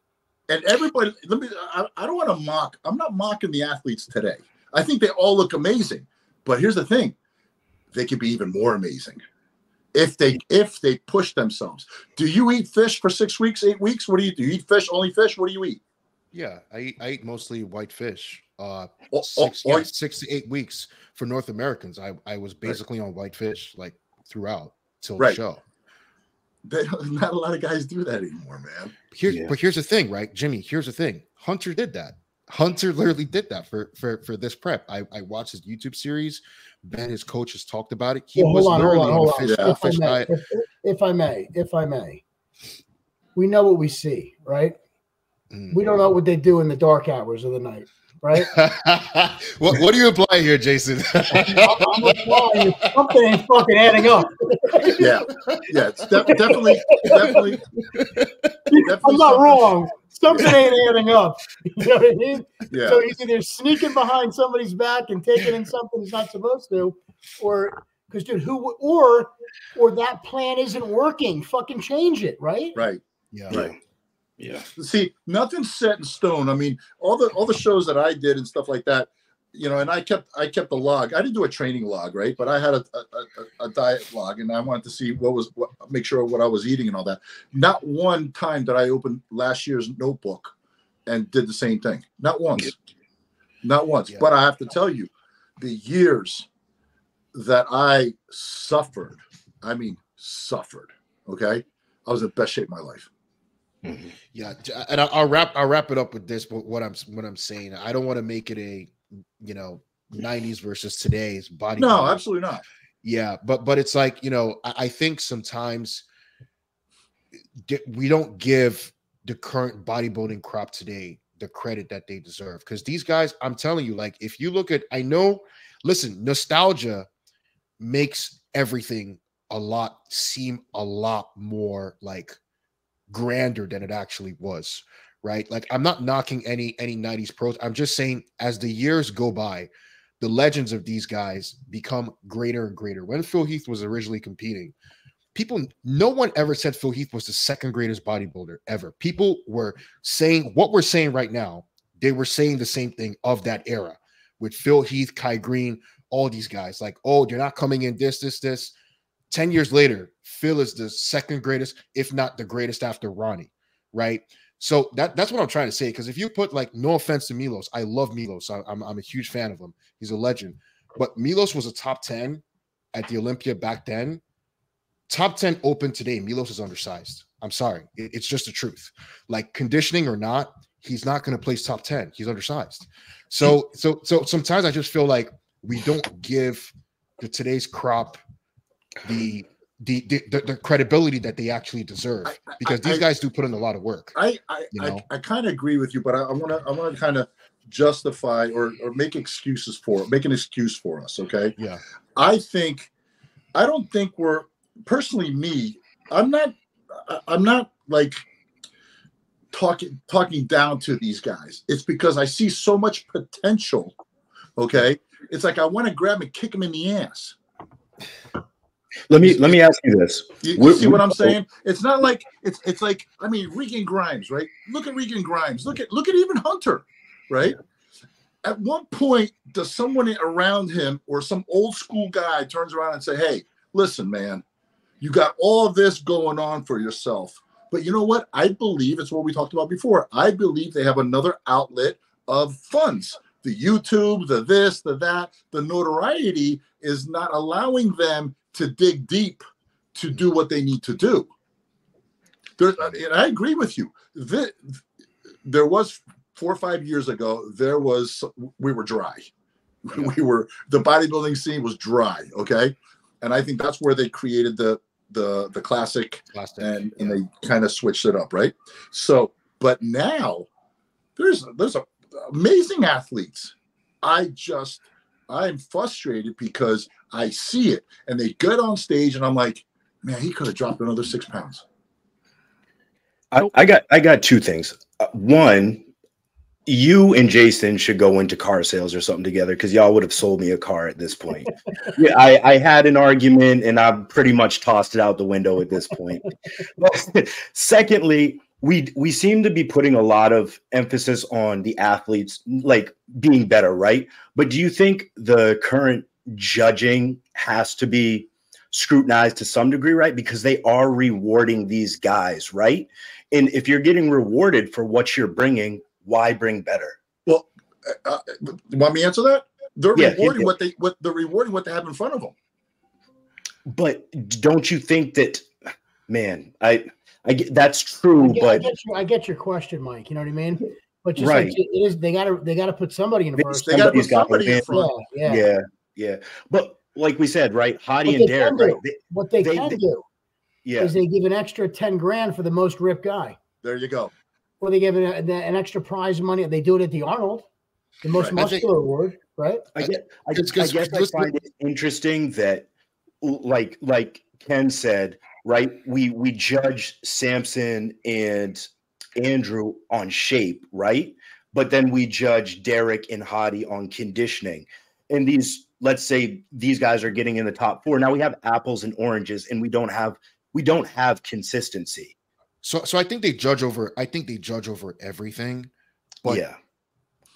And everybody, let me, I, I don't want to mock. I'm not mocking the athletes today. I think they all look amazing. But here's the thing. They could be even more amazing if they if they push themselves. Do you eat fish for six weeks, eight weeks? What do you do? You eat fish, only fish? What do you eat? Yeah, I eat, I eat mostly white fish. Uh, oh, six, oh, yeah, six to eight weeks for North Americans. I, I was basically right. on white fish like throughout till right. the show. They don't, not a lot of guys do that anymore, man. Here, yeah. But here's the thing, right, Jimmy? Here's the thing. Hunter did that. Hunter literally did that for for for this prep. I, I watched his YouTube series. Ben, his coach, has talked about it. He well, was literally on, hold on, hold on. Fish, yeah. fish diet. If, if I may, if I may, we know what we see, right? Mm. We don't know what they do in the dark hours of the night, right? what What do you imply here, Jason? I'm, I'm implying something ain't fucking adding up. Yeah, yeah, it's de definitely, definitely, definitely. I'm not wrong. Something ain't adding up. You know what I mean? Yeah. So he's either sneaking behind somebody's back and taking in something he's not supposed to, or because dude, who or or that plan isn't working. Fucking change it, right? Right. Yeah. Right. Yeah. See, nothing's set in stone. I mean, all the all the shows that I did and stuff like that. You know, and I kept I kept a log. I didn't do a training log, right? But I had a, a, a diet log, and I wanted to see what was, what, make sure what I was eating and all that. Not one time did I open last year's notebook and did the same thing. Not once. Not once. Yeah. But I have to tell you, the years that I suffered, I mean suffered, okay? I was in the best shape of my life. Mm-hmm. Yeah, and I'll wrap I'll wrap it up with this, but what I'm what I'm saying, I don't want to make it a, you know, nineties versus today's body. No, body. Absolutely not. Yeah, but but it's like, you know, I, I think sometimes we don't give the current bodybuilding crop today the credit that they deserve, because these guys, I'm telling you, like if you look at, I know, listen, nostalgia makes everything a lot seem a lot more like grander than it actually was. Right? Like I'm not knocking any any nineties pros. I'm just saying as the years go by, the legends of these guys become greater and greater. When Phil Heath was originally competing, people, no one ever said Phil Heath was the second greatest bodybuilder ever. People were saying what we're saying right now. They were saying the same thing of that era with Phil Heath, Kai Green, all these guys. Like, oh, they're not coming in this, this, this. Ten years later, Phil is the second greatest, if not the greatest after Ronnie, right? So that, that's what I'm trying to say. Because if you put, like, no offense to Milos, I love Milos. I, I'm, I'm a huge fan of him. He's a legend. But Milos was a top ten at the Olympia back then. Top ten open today, Milos is undersized. I'm sorry. It, it's just the truth. Like, conditioning or not, he's not going to place top ten. He's undersized. So, so, so sometimes I just feel like we don't give the today's crop the – The, the the credibility that they actually deserve, because these I, guys do put in a lot of work. I I, you know? I, I kind of agree with you, but I want to I want to kind of justify or or make excuses for make an excuse for us. Okay. Yeah. I think I don't think we're personally me. I'm not I'm not like talking talking down to these guys. It's because I see so much potential. Okay. It's like I want to grab him and kick him in the ass. Let me let me ask you this. You, you see what I'm saying? It's not like it's it's like I mean Regan Grimes, right? Look at Regan Grimes. Look at look at even Hunter, right? At what point does someone around him or some old school guy turns around and say, "Hey, listen, man, you got all of this going on for yourself, but you know what? I believe it's what we talked about before. I believe they have another outlet of funds." The YouTube, the this, the that, the notoriety is not allowing them to dig deep to do what they need to do. There's, and I agree with you. There was four or five years ago, there was, we were dry. Yeah. We were, the bodybuilding scene was dry, okay? And I think that's where they created the the, the classic, classic and, yeah. and they kind of switched it up, right? So, but now there's there's a, amazing athletes. I just, I'm frustrated because I see it and they get on stage and I'm like, man, he could have dropped another six pounds. I, I got, I got two things. Uh, one, you and Jason should go into car sales or something together because y'all would have sold me a car at this point. Yeah, I, I had an argument and I've pretty much tossed it out the window at this point. But, secondly, We we seem to be putting a lot of emphasis on the athletes, like being better, right? But do you think the current judging has to be scrutinized to some degree, right? Because they are rewarding these guys, right? And if you're getting rewarded for what you're bringing, why bring better? Well, uh, want me to answer that? They're yeah, rewarding yeah. what they what they're rewarding what they have in front of them. But don't you think that, man, I. I get, that's true, I get, but I get, your, I get your question, Mike. You know what I mean? But just right. like it is, they gotta they gotta put somebody in the first. They gotta put somebody in front. Yeah, yeah, yeah. But like we said, right? Hadi and Derek. Right? They, what they, they can they, do, yeah, is they give an extra ten grand for the most ripped guy. There you go. Or they give an, an extra prize money. They do it at the Arnold, the most right. muscular award, right? I get. I just I guess I find it interesting that, like, like Ken said. Right, we we judge Samson and Andrew on shape, right? But then we judge Derek and Hadi on conditioning. And these, let's say these guys are getting in the top four. Now we have apples and oranges, and we don't have we don't have consistency. So so I think they judge over I think they judge over everything. But yeah,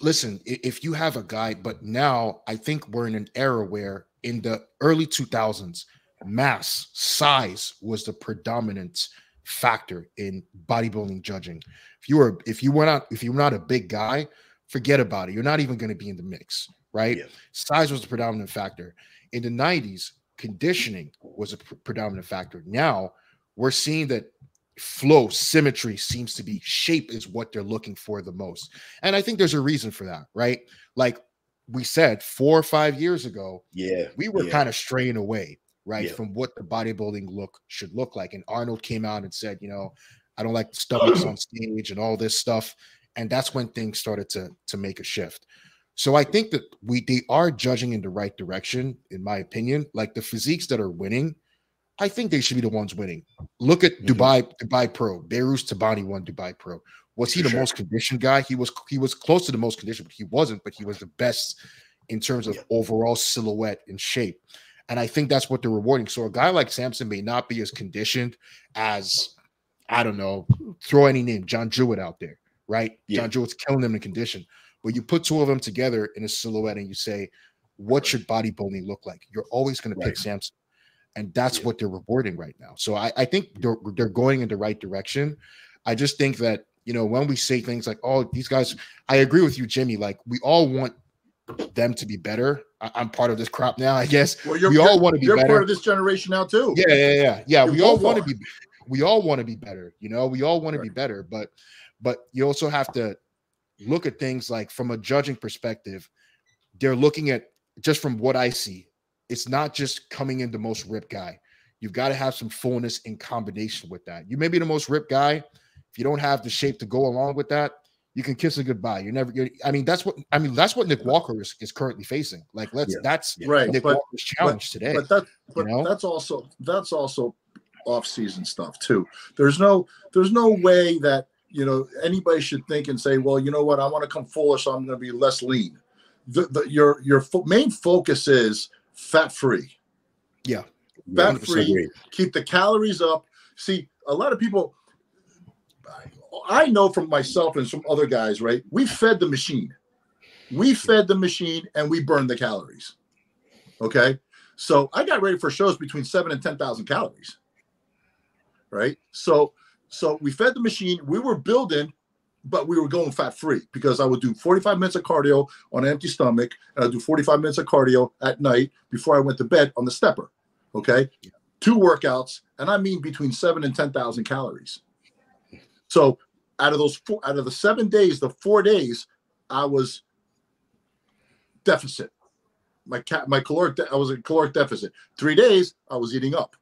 listen, if you have a guy, but now I think we're in an era where in the early two thousands. Mass size was the predominant factor in bodybuilding judging. If you were, if you were not, if you're not a big guy, forget about it. You're not even going to be in the mix, right? Yeah. Size was the predominant factor. In the nineties, conditioning was a pr predominant factor. Now we're seeing that flow, symmetry seems to be shape is what they're looking for the most. And I think there's a reason for that, right? Like we said, four or five years ago, yeah, we were yeah. kind of straying away. Right, yeah. from what the bodybuilding look should look like. And Arnold came out and said, you know, I don't like stomachs on stage and all this stuff. And that's when things started to, to make a shift. So I think that we they are judging in the right direction, in my opinion. Like the physiques that are winning, I think they should be the ones winning. Look at mm-hmm. Dubai, Dubai Pro. Behrouz Tabani won Dubai Pro. Was he For the sure. most conditioned guy? He was he was close to the most conditioned, but he wasn't, but he was the best in terms of yeah. overall silhouette and shape. And I think that's what they're rewarding. So a guy like Samson may not be as conditioned as, I don't know, throw any name, John Jewett out there, right? Yeah. John Jewett's killing them in condition. But you put two of them together in a silhouette and you say, what should bodybuilding look like? You're always going right. to pick Samson. And that's yeah. what they're rewarding right now. So I, I think they're, they're going in the right direction. I just think that, you know, when we say things like, oh, these guys, I agree with you, Jimmy. Like we all want them to be better. I'm part of this crop now, I guess. Well, you're, we all want to be you're better. You're part of this generation now too. Yeah, yeah, yeah, yeah. You're we all want to be. We all want to be better. You know, we all want right. to be better. But, but you also have to look at things like from a judging perspective. They're looking at just from what I see. It's not just coming in the most ripped guy. You've got to have some fullness in combination with that. You may be the most ripped guy. If you don't have the shape to go along with that, you can kiss it goodbye. You're never. You're, I mean, that's what I mean. That's what Nick Walker is, is currently facing. Like, let's. Yeah. That's right. Nick but, Walker's challenge but, today. But, that, but you know? that's also that's also off-season stuff too. There's no there's no way that you know anybody should think and say, well, you know what, I want to come fuller, so I'm going to be less lean. the, the, your your fo main focus is fat free. Yeah, fat free. Agree. Keep the calories up. See, a lot of people, I know from myself and some other guys, right? We fed the machine. We fed the machine and we burned the calories. Okay, so I got ready for shows between seven and ten thousand calories. Right, so so we fed the machine. We were building. But we were going fat free because I would do forty-five minutes of cardio on an empty stomach, and I'd do forty-five minutes of cardio at night before I went to bed on the stepper. Okay, yeah. Two workouts, and I mean between seven and ten thousand calories. So out of those four, out of the seven days, the four days I was deficit. My cat, my caloric, I was in caloric deficit. Three days I was eating up.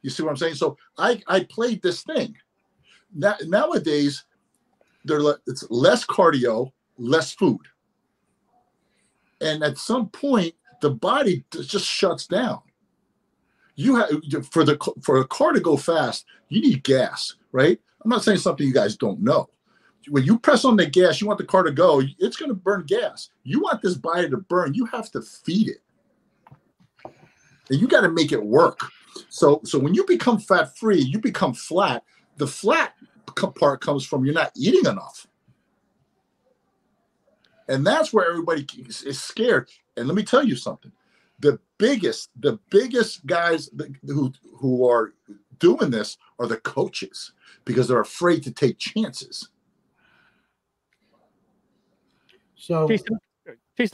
You see what I'm saying? So I I played this thing. Now, nowadays. They're le it's less cardio, less food. And at some point, the body just shuts down. You have for the for a car to go fast, you need gas, right? I'm not saying something you guys don't know. When you press on the gas, you want the car to go, it's going to burn gas. You want this body to burn, you have to feed it. And you got to make it work. So, so when you become fat-free, you become flat. The flat part comes from you're not eating enough, and that's where everybody is scared. And let me tell you something: the biggest, the biggest guys who who are doing this are the coaches because they're afraid to take chances. So, Jason,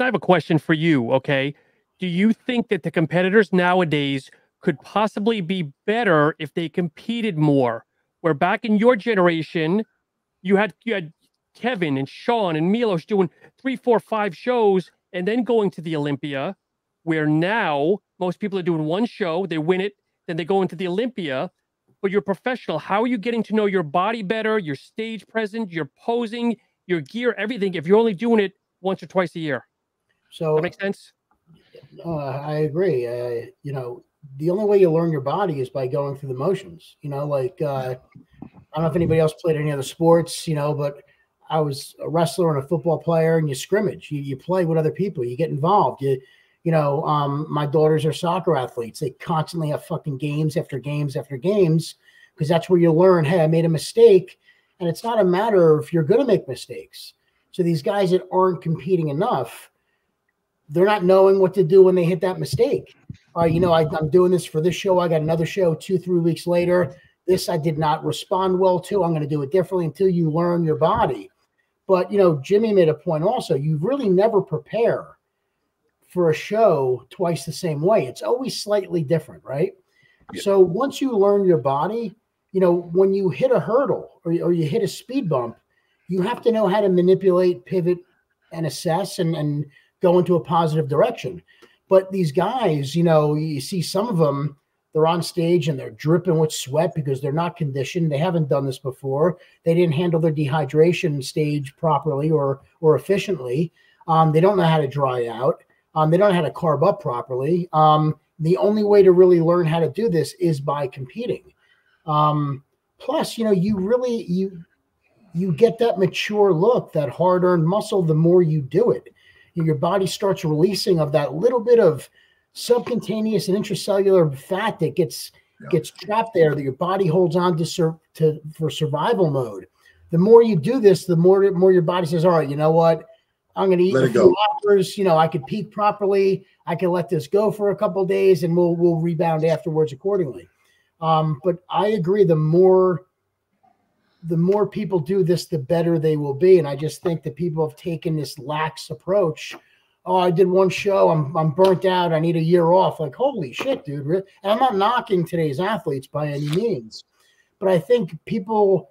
I have a question for you. Okay, do you think that the competitors nowadays could possibly be better if they competed more? Where back in your generation, you had you had Kevin and Sean and Milos doing three, four, five shows and then going to the Olympia, where now most people are doing one show, they win it, then they go into the Olympia, but you're professional. How are you getting to know your body better, your stage presence, your posing, your gear, everything, if you're only doing it once or twice a year? So that makes sense? Uh, I agree. Uh, you know, the only way you learn your body is by going through the motions, you know, like, uh, I don't know if anybody else played any other sports, you know, but I was a wrestler and a football player, and you scrimmage, you, you play with other people, you get involved. You, you know, um, my daughters are soccer athletes. They constantly have fucking games after games after games, because that's where you learn, hey, I made a mistake. And it's not a matter of you're going to make mistakes. So these guys that aren't competing enough, they're not knowing what to do when they hit that mistake. All right, you know, I, I'm doing this for this show. I got another show two, three weeks later. This I did not respond well to. I'm going to do it differently until you learn your body. But, you know, Jimmy made a point also. You really never prepare for a show twice the same way. It's always slightly different, right? Yeah. So once you learn your body, you know, when you hit a hurdle or, or you hit a speed bump, you have to know how to manipulate, pivot, and assess and, and – go into a positive direction. But these guys, you know, you see some of them, they're on stage and they're dripping with sweat because they're not conditioned. They haven't done this before. They didn't handle their dehydration stage properly or or efficiently. Um, they don't know how to dry out. Um, they don't know how to carb up properly. Um, the only way to really learn how to do this is by competing. Um, plus, you know, you really, you, you get that mature look, that hard-earned muscle, the more you do it. Your body starts releasing of that little bit of subcutaneous and intracellular fat that gets yeah. gets trapped there that your body holds on to, sur to for survival mode. The more you do this, the more more your body says, all right, you know what? I'm going to eat a few hours. You know, I could peak properly. I can let this go for a couple of days, and we'll we'll rebound afterwards accordingly. Um, but I agree. The more the more people do this, the better they will be. And I just think that people have taken this lax approach. Oh, I did one show. I'm, I'm burnt out. I need a year off. Like, holy shit, dude. And I'm not knocking today's athletes by any means, but I think people,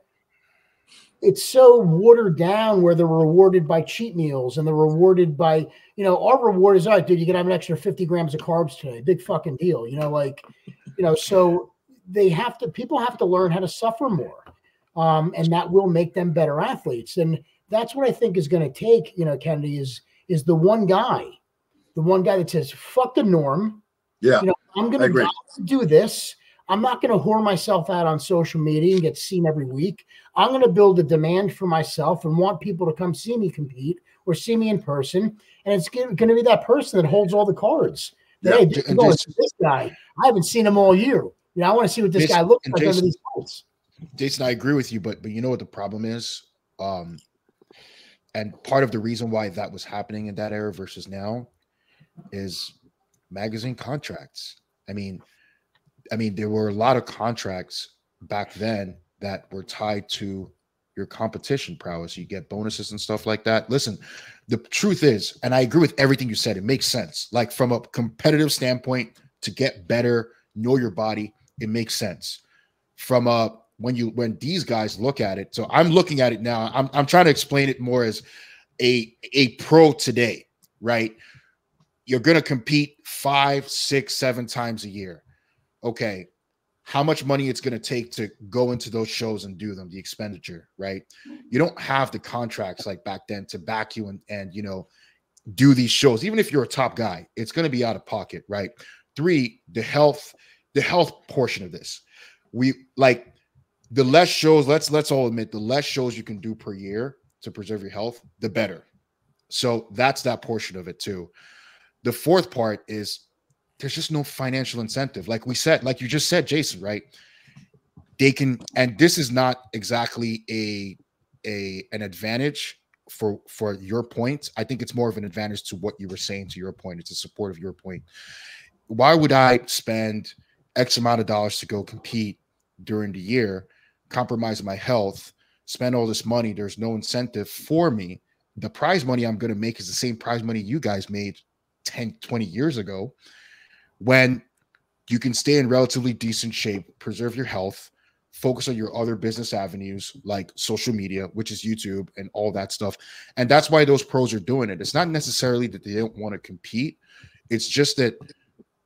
it's so watered down where they're rewarded by cheat meals and they're rewarded by, you know, our reward is, all right, dude, you can have an extra fifty grams of carbs today. Big fucking deal. You know, like, you know, so they have to, people have to learn how to suffer more. Um, and that will make them better athletes. And that's what I think is going to take, you know, Kennedy, is, is the one guy, the one guy that says, fuck the norm. Yeah. You know, I'm going to do this. I'm not going to whore myself out on social media and get seen every week. I'm going to build a demand for myself and want people to come see me compete or see me in person, and it's going to be that person that holds all the cards. Yeah, hey, Jason, this guy, I haven't seen him all year. You know, I want to see what this Jason, guy looks like Jason, over these fights. Jason, I agree with you, but but you know what the problem is, um, and part of the reason why that was happening in that era versus now is magazine contracts. I mean, I mean, there were a lot of contracts back then that were tied to your competition prowess. You get bonuses and stuff like that. Listen, the truth is, and I agree with everything you said, it makes sense. Like from a competitive standpoint, to get better, know your body, it makes sense. From a when you when these guys look at it, so I'm looking at it now. I'm I'm trying to explain it more as a a pro today, right? You're gonna compete five, six, seven times a year. Okay, how much money it's going to take to go into those shows and do them, the expenditure, right? You don't have the contracts like back then to back you and, and, you know, do these shows. Even if you're a top guy, it's going to be out of pocket, right? Three, the health, the health portion of this. We like the less shows, let's, let's all admit the less shows you can do per year to preserve your health, the better. So that's that portion of it too. The fourth part is, there's just no financial incentive. Like we said, like you just said, Jason, right? They can, and this is not exactly a, a, an advantage for, for your point. I think it's more of an advantage to what you were saying to your point. It's a support of your point. Why would I spend X amount of dollars to go compete during the year, compromise my health, spend all this money? There's no incentive for me. The prize money I'm going to make is the same prize money you guys made ten, twenty years ago, when you can stay in relatively decent shape, preserve your health, focus on your other business avenues like social media, which is YouTube and all that stuff. And that's why those pros are doing it. It's not necessarily that they don't want to compete. It's just that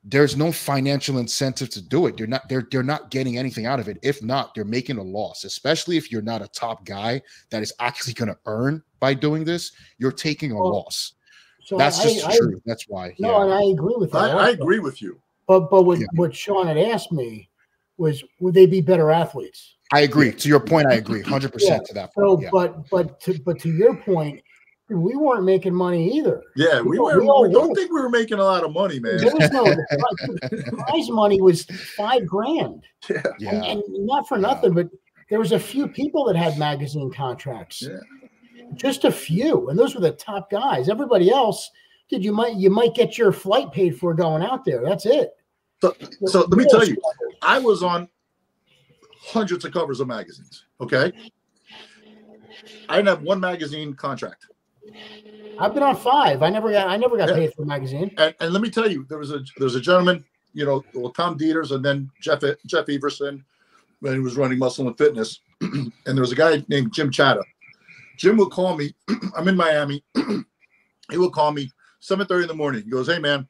there's no financial incentive to do it. They're not, they're, they're not getting anything out of it. If not, they're making a loss, especially if you're not a top guy that is actually going to earn by doing this. You're taking a well, loss. So that's I, just true. That's why. No, yeah. And I agree with that. I, I agree with you. But but what, yeah. what Sean had asked me was, would they be better athletes? I agree. To your point, I agree. one hundred percent yeah. to that point. So, yeah. But but to, but to your point, we weren't making money either. Yeah, we, were, we, we don't think we were making a lot of money, man. There was no, the prize money was five grand. Yeah. yeah. And, and not for yeah. nothing, but there was a few people that had magazine contracts. Yeah. Just a few, and those were the top guys. Everybody else, dude, you might you might get your flight paid for going out there. That's it. So, so let me tell you, I was on hundreds of covers of magazines. Okay, I didn't have one magazine contract. I've been on five. I never got I never got yeah. paid for a magazine. And, and let me tell you, there was a there's a gentleman, you know, well, Tom Dieters, and then Jeff Jeff Everson, when he was running Muscle and Fitness, and there was a guy named Jim Chata. Jim will call me. I'm in Miami. He will call me seven thirty in the morning. He goes, hey, man,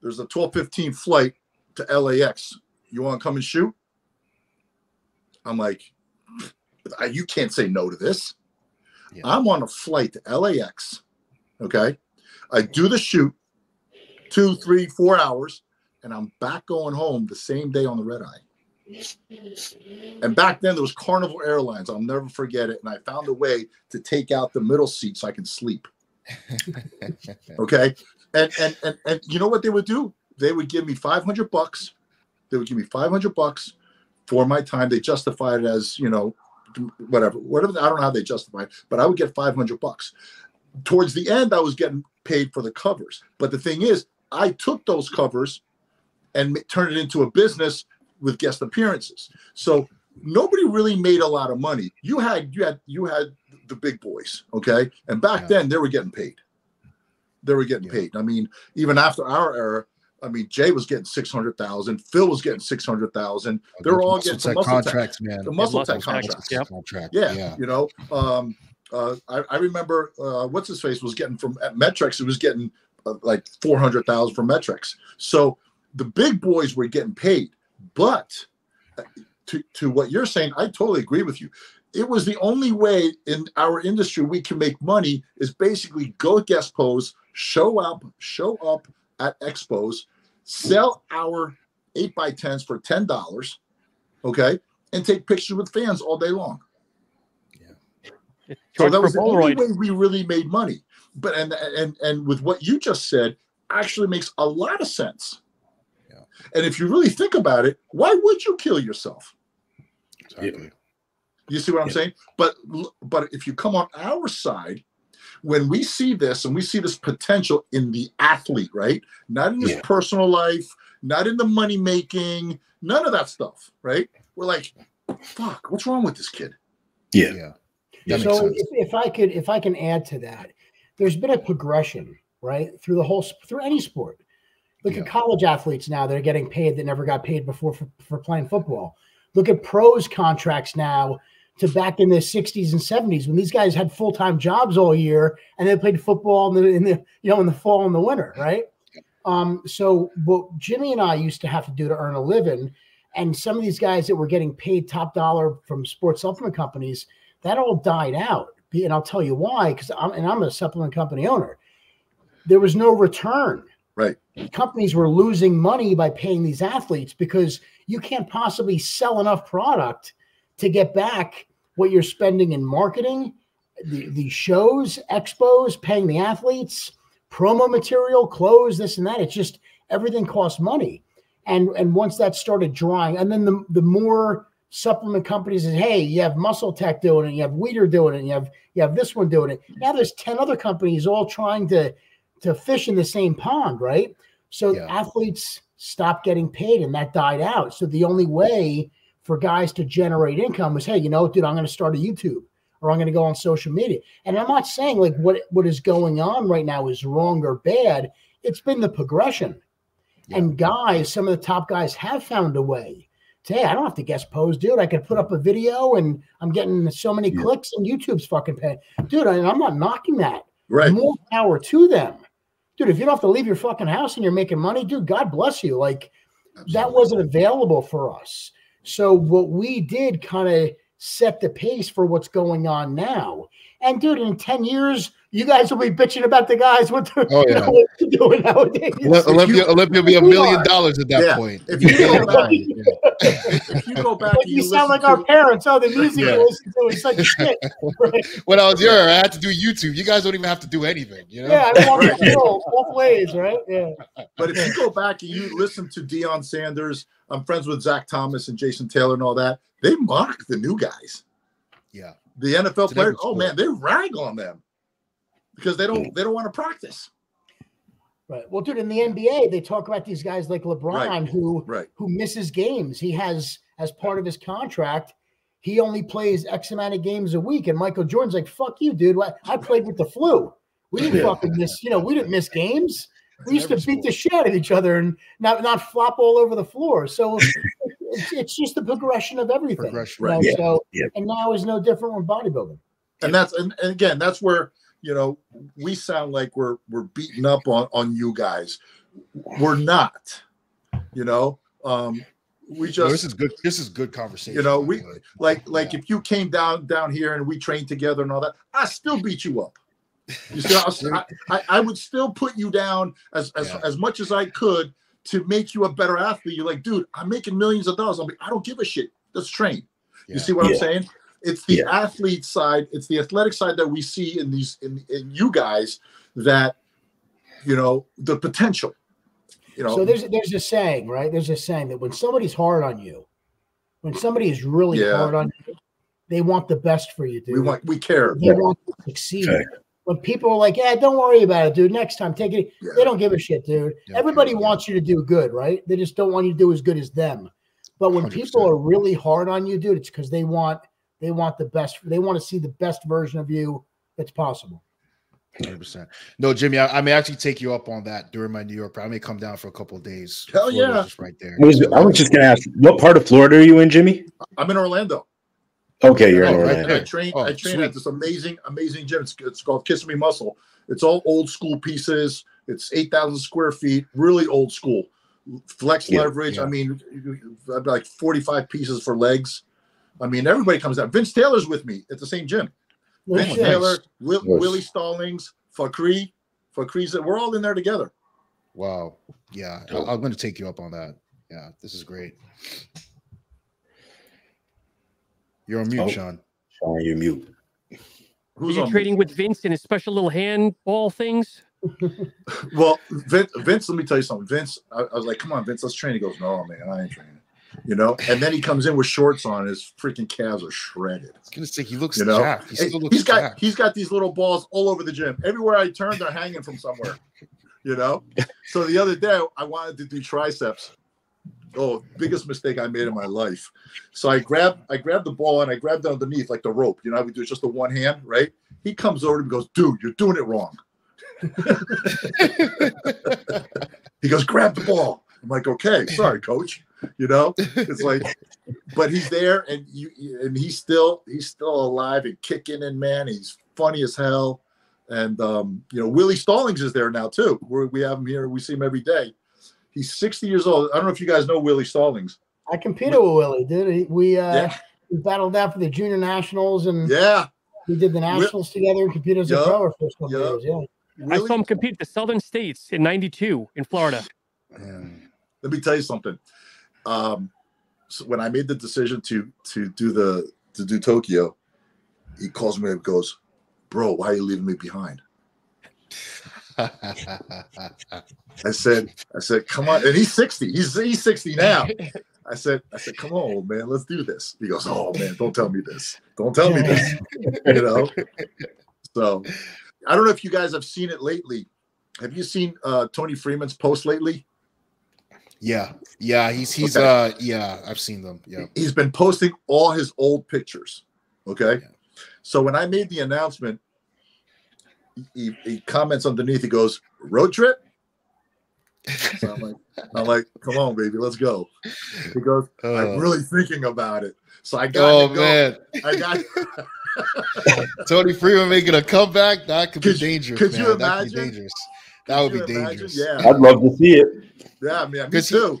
there's a twelve fifteen flight to L A X. You want to come and shoot? I'm like, you can't say no to this. Yeah. I'm on a flight to L A X, okay? I do the shoot, two, three, four hours, and I'm back going home the same day on the red eye. And back then there was Carnival Airlines. I'll never forget it. And I found a way to take out the middle seat so I can sleep. Okay. And, and, and, and you know what they would do? They would give me five hundred bucks. They would give me five hundred bucks for my time. They justified it as, you know, whatever, whatever. I don't know how they justified it, but I would get five hundred bucks. Towards the end, I was getting paid for the covers. But the thing is, I took those covers and turned it into a business with guest appearances. So nobody really made a lot of money. You had you had you had the big boys, okay? And back yeah. then they were getting paid. They were getting yeah. paid. I mean, even after our era, I mean, Jay was getting six hundred thousand, Phil was getting six hundred thousand. Oh, they were all getting the muscle contracts, man. The muscle tech contracts. Yep. Yeah, yeah. You know, um uh I, I remember uh what's his face was getting from at Metrex, he was getting uh, like four hundred thousand from Metrex. So the big boys were getting paid. But to, to what you're saying, I totally agree with you. It was the only way in our industry we can make money is basically go guest pose, show up, show up at expos, sell our eight by tens for ten dollars, okay, and take pictures with fans all day long. Yeah. So that was the only way we really made money. but and and and with what you just said actually makes a lot of sense. Yeah. And if you really think about it, why would you kill yourself? Exactly. You see what I'm yeah. saying? But but if you come on our side, when we see this and we see this potential in the athlete, right? Not in his yeah. personal life, not in the money making, none of that stuff, right? We're like, fuck, what's wrong with this kid? Yeah. yeah. That so makes sense. If, if I could, if I can add to that, there's been a progression, right? Through the whole, through any sport. Look yeah. at college athletes now that are getting paid that never got paid before for, for playing football. Look at pros contracts now to back in the sixties and seventies when these guys had full-time jobs all year and they played football in the, in the you know, in the fall and the winter, right? Um, so what Jimmy and I used to have to do to earn a living, and some of these guys that were getting paid top dollar from sports supplement companies, that all died out. And I'll tell you why, because I'm, and I'm a supplement company owner. There was no return. Right. Companies were losing money by paying these athletes because you can't possibly sell enough product to get back what you're spending in marketing, the, the shows, expos, paying the athletes, promo material, clothes, this and that. It's just everything costs money. And, and once that started drying, and then the, the more supplement companies said, hey, you have MuscleTech doing it, you have Weider doing it, and you have you have this one doing it. Now there's ten other companies all trying to, to fish in the same pond, right? So yeah. athletes stopped getting paid, and that died out. So the only way for guys to generate income was, hey, you know, dude, I'm going to start a YouTube or I'm going to go on social media. And I'm not saying like what, what is going on right now is wrong or bad. It's been the progression. Yeah. And guys, some of the top guys have found a way to, hey, I don't have to guest pose, dude. I could put up a video and I'm getting so many yeah. clicks and YouTube's fucking paying. Dude, I, I'm not knocking that. Right. More power to them. Dude, if you don't have to leave your fucking house and you're making money, dude, God bless you. Like Absolutely. That wasn't available for us. So what we did kind of set the pace for what's going on now. And dude, in ten years, you guys will be bitching about the guys what they're oh, yeah. what they're doing nowadays. Olympia, you, Olympia will be a million are. dollars at that yeah. point. If you, go back, if you go back, like you, you sound like to... our parents. Oh, the music yeah. you listen to is like shit. Right? When I was younger, I had to do YouTube. You guys don't even have to do anything. You know? Yeah, I want right. to go both ways, right? Yeah. But if you go back and you listen to Deion Sanders, I'm friends with Zach Thomas and Jason Taylor and all that. They mock the new guys. Yeah. The N F L players, oh man, they rag on them. Because they don't, they don't want to practice. Right. Well, dude, in the N B A, they talk about these guys like LeBron, right. who right. who misses games. He has, as part of his contract, he only plays X amount of games a week. And Michael Jordan's like, "Fuck you, dude. I played with the flu. We didn't fucking miss. You know, we didn't miss games. We used to beat the shit out of each other and not not flop all over the floor." So it's, it's just the progression of everything. Progression, right? You know? yeah. So yeah. and now is no different with bodybuilding. And that's and, and again, that's where. You know, we sound like we're we're beating up on, on you guys. We're not. You know, um, we just no, this is good. This is good conversation. You know, we like like yeah. if you came down down here and we trained together and all that, I still beat you up. You see, I, I, I would still put you down as as, yeah. as much as I could to make you a better athlete. You're like, dude, I'm making millions of dollars. I'm like, I don't give a shit. Let's train. Yeah. You see what yeah. I'm saying? It's the yeah. athlete side. It's the athletic side that we see in these in, in you guys that, you know, the potential. You know, so there's there's a saying, right? There's a saying that when somebody's hard on you, when somebody is really yeah. hard on you, they want the best for you, dude. We want we care. They yeah. want to succeed. Okay. When people are like, "Yeah, don't worry about it, dude. Next time, take it." Yeah. They don't give a shit, dude. Yeah, Everybody yeah. wants you to do good, right? They just don't want you to do as good as them. But when one hundred percent people are really hard on you, dude, it's because they want. They want the best. They want to see the best version of you that's possible. one hundred percent. No, Jimmy, I, I may actually take you up on that during my New York Pro. I may come down for a couple of days. Hell yeah. Just right there. I was, I was just going to ask, what part of Florida are you in, Jimmy? I'm in Orlando. Okay, you're in Orlando. I, I train, oh, I train at this amazing, amazing gym. It's, it's called Kiss Me Muscle. It's all old school pieces. It's eight thousand square feet, really old school. Flex yeah, leverage. Yeah. I mean, like forty-five pieces for legs. I mean, everybody comes out. Vince Taylor's with me at the same gym. Oh, Vince nice. Taylor, Will, nice. Willie Stallings, Fakri, Fakri's. We're all in there together. Wow. Yeah. Cool. I'm going to take you up on that. Yeah. This is great. You're on mute, oh. Sean. Sean, you're mute. Who's Are you trading with Vince in his special little handball things? Well, Vince, Vince, let me tell you something. Vince, I, I was like, come on, Vince, let's train. He goes, no, man, I ain't training. You know, and then he comes in with shorts on. His freaking calves are shredded. I was gonna say he looks, you know, jacked. He still looks he's got jacked. He's got these little balls all over the gym. Everywhere I turn, they're hanging from somewhere. You know. So the other day, I wanted to do triceps. Oh, biggest mistake I made in my life. So I grabbed, I grabbed the ball and I grabbed it underneath like the rope. You know, I would do just the one hand, right? He comes over and goes, "Dude, you're doing it wrong." He goes, "Grab the ball." I'm like, "Okay, sorry, coach." You know, it's like, but he's there, and you, and he's still, he's still alive and kicking, and man, he's funny as hell. And um, you know, Willie Stallings is there now too. We're, we have him here. We see him every day. He's sixty years old. I don't know if you guys know Willie Stallings. I competed with Willie, dude. We uh, yeah. we battled out for the junior nationals, and yeah, we did the nationals Will together. Competed as yep. a pro our first couple yep. years. Yeah, I saw him compete at the Southern States in ninety-two in Florida. Man. Let me tell you something. Um, so when I made the decision to to do the to do Tokyo, he calls me and goes, "Bro, why are you leaving me behind?" I said, I said, "Come on," and he's sixty. He's he's sixty now. I said, I said, "Come on, old man, let's do this." He goes, "Oh man, don't tell me this. Don't tell me this." You know. So, I don't know if you guys have seen it lately. Have you seen uh, Tony Freeman's post lately? Yeah, yeah, he's he's okay. uh yeah, I've seen them. Yeah, he's been posting all his old pictures. Okay, yeah. So when I made the announcement, he, he comments underneath. He goes, "Road trip." So I'm like, I'm like, "Come on, baby, let's go." He goes, uh, "I'm really thinking about it." So I got. Oh to go. man, I got. Tony Freeman making a comeback. That could, could be dangerous. Could man. you imagine? That could be dangerous. That would be dangerous. Yeah, I'd love to see it. Yeah, man, me too.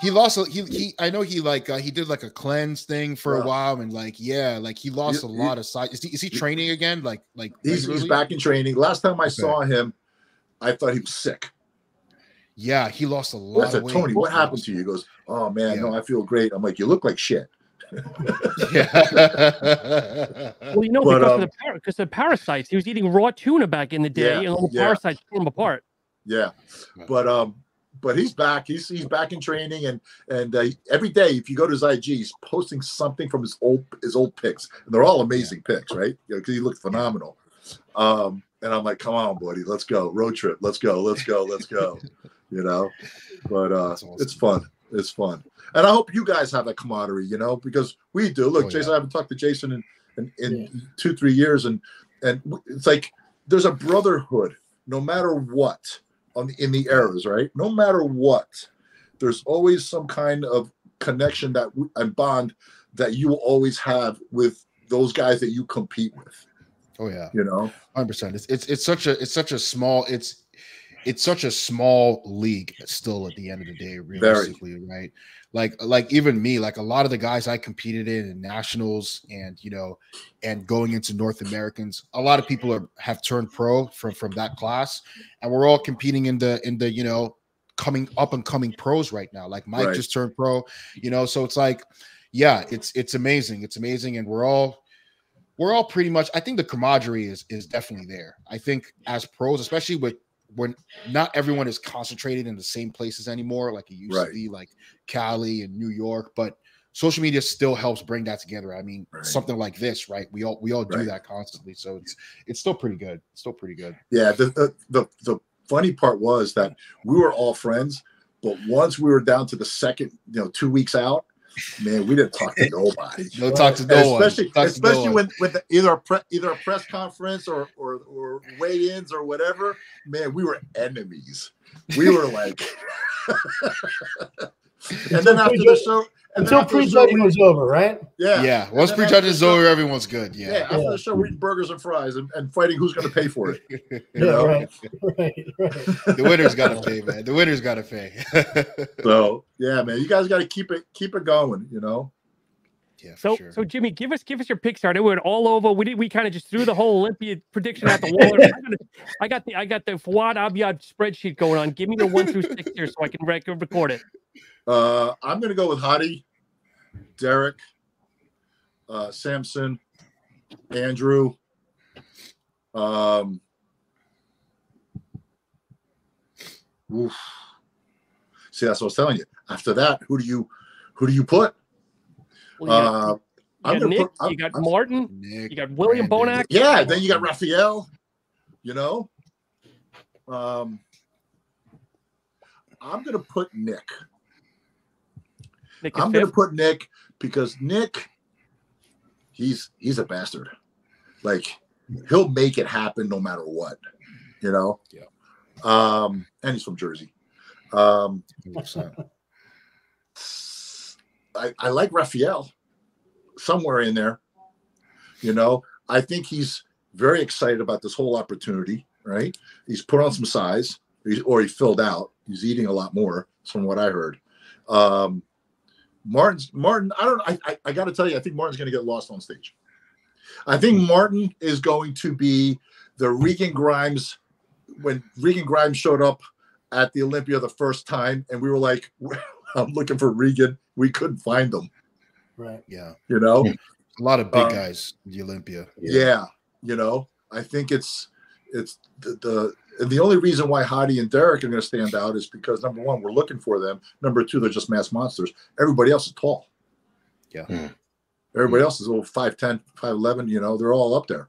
He, he lost. A, he he. I know he like uh, he did like a cleanse thing for yeah. a while, and like yeah, like he lost he, a lot he, of size. Is he is he training again? Like like he's, he's back in training. Last time I okay. saw him, I thought he was sick. Yeah, he lost a lot. I said, of Tony, what happened to you? He goes, "Oh man, yeah. no, I feel great." I'm like, "You look like shit." Yeah. Well, you know, but, because, um, of the par because of the parasites, he was eating raw tuna back in the day, yeah, and all the yeah. parasites tore him apart. Yeah, but um, but he's back. He's he's back in training, and and uh, every day, if you go to his I G, he's posting something from his old his old pics, and they're all amazing yeah. pics, right? You know, because he looked phenomenal. Um, and I'm like, "Come on, buddy, let's go road trip. Let's go, let's go, let's go." You know, but uh, awesome. It's fun. It's fun. And I hope you guys have that camaraderie, you know, because we do. Look, oh, Jason, yeah. I haven't talked to Jason in, in, in yeah. two, three years. And and it's like there's a brotherhood, no matter what, on the, in the eras, right? No matter what, there's always some kind of connection that and bond that you will always have with those guys that you compete with. Oh, yeah. You know? one hundred percent. It's, it's, it's such a, it's such a small, it's, It's such a small league still at the end of the day, realistically, Very. right? Like, like even me, like a lot of the guys I competed in in nationals and, you know, and going into North Americans, a lot of people are, have turned pro from, from that class. And we're all competing in the, in the, you know, coming up and coming pros right now. Like Mike right. just turned pro, you know? So it's like, yeah, it's, it's amazing. It's amazing. And we're all, we're all pretty much, I think the camaraderie is, is definitely there. I think as pros, especially with, when not everyone is concentrated in the same places anymore, like it used right. to be, like Cali and New York, but social media still helps bring that together. I mean, right. something like this, right? We all we all do right. that constantly, so it's it's still pretty good. It's still pretty good. Yeah. The, the the the funny part was that we were all friends, but once we were down to the second, you know, two weeks out, man, we didn't talk to nobody. No talk to no one. Especially, talk especially no when one. With the, either a pre, either a press conference or or, or weigh-ins or whatever. Man, we were enemies. We were like, and then after the show, until prejudging was over, right? Yeah, yeah. Once prejudging is over, everyone's good. Yeah. yeah after yeah. the show, we're eating burgers and fries and, and fighting who's going to pay for it. You yeah, know? Right, right, right. The winner's got to pay, man. The winner's got to pay. So yeah, man, you guys got to keep it keep it going, you know. Yeah. So sure. so Jimmy, give us give us your picks. I know we're all over. We did we kind of just threw the whole Olympia prediction out the wall. I, gotta, I got the I got the Fouad Abiad spreadsheet going on. Give me the one through six here so I can record it. Uh, I'm going to go with Hadi, Derek, uh, Samson, Andrew, Um, oof. See, that's what I was telling you. After that, who do you who do you put? Well, you got, uh, you I'm got Nick, put, I'm, you got I'm, Martin, Nick, you got William Bonac. Yeah, then you got Rafael, you know. Um, I'm going to put Nick. Nick I'm going to put Nick because Nick, he's he's a bastard. Like, he'll make it happen no matter what, you know? Yeah. Um, and he's from Jersey. Um, I, I like Rafael somewhere in there, you know? I think he's very excited about this whole opportunity, right? He's put on some size, or he filled out. He's eating a lot more, from what I heard. Um, Martin's Martin. I don't. I. I, I got to tell you, I think Martin's going to get lost on stage. I think Martin is going to be the Regan Grimes. When Regan Grimes showed up at the Olympia the first time, and we were like, "I'm looking for Regan," we couldn't find him. Right. Yeah. You know, a lot of big um, guys in the Olympia. Yeah. yeah. You know, I think it's it's the. the And the only reason why Hadi and Derek are going to stand out is because, number one, we're looking for them. Number two, they're just mass monsters. Everybody else is tall. Yeah. Mm. Everybody mm. else is a little five ten, five eleven, you know. They're all up there.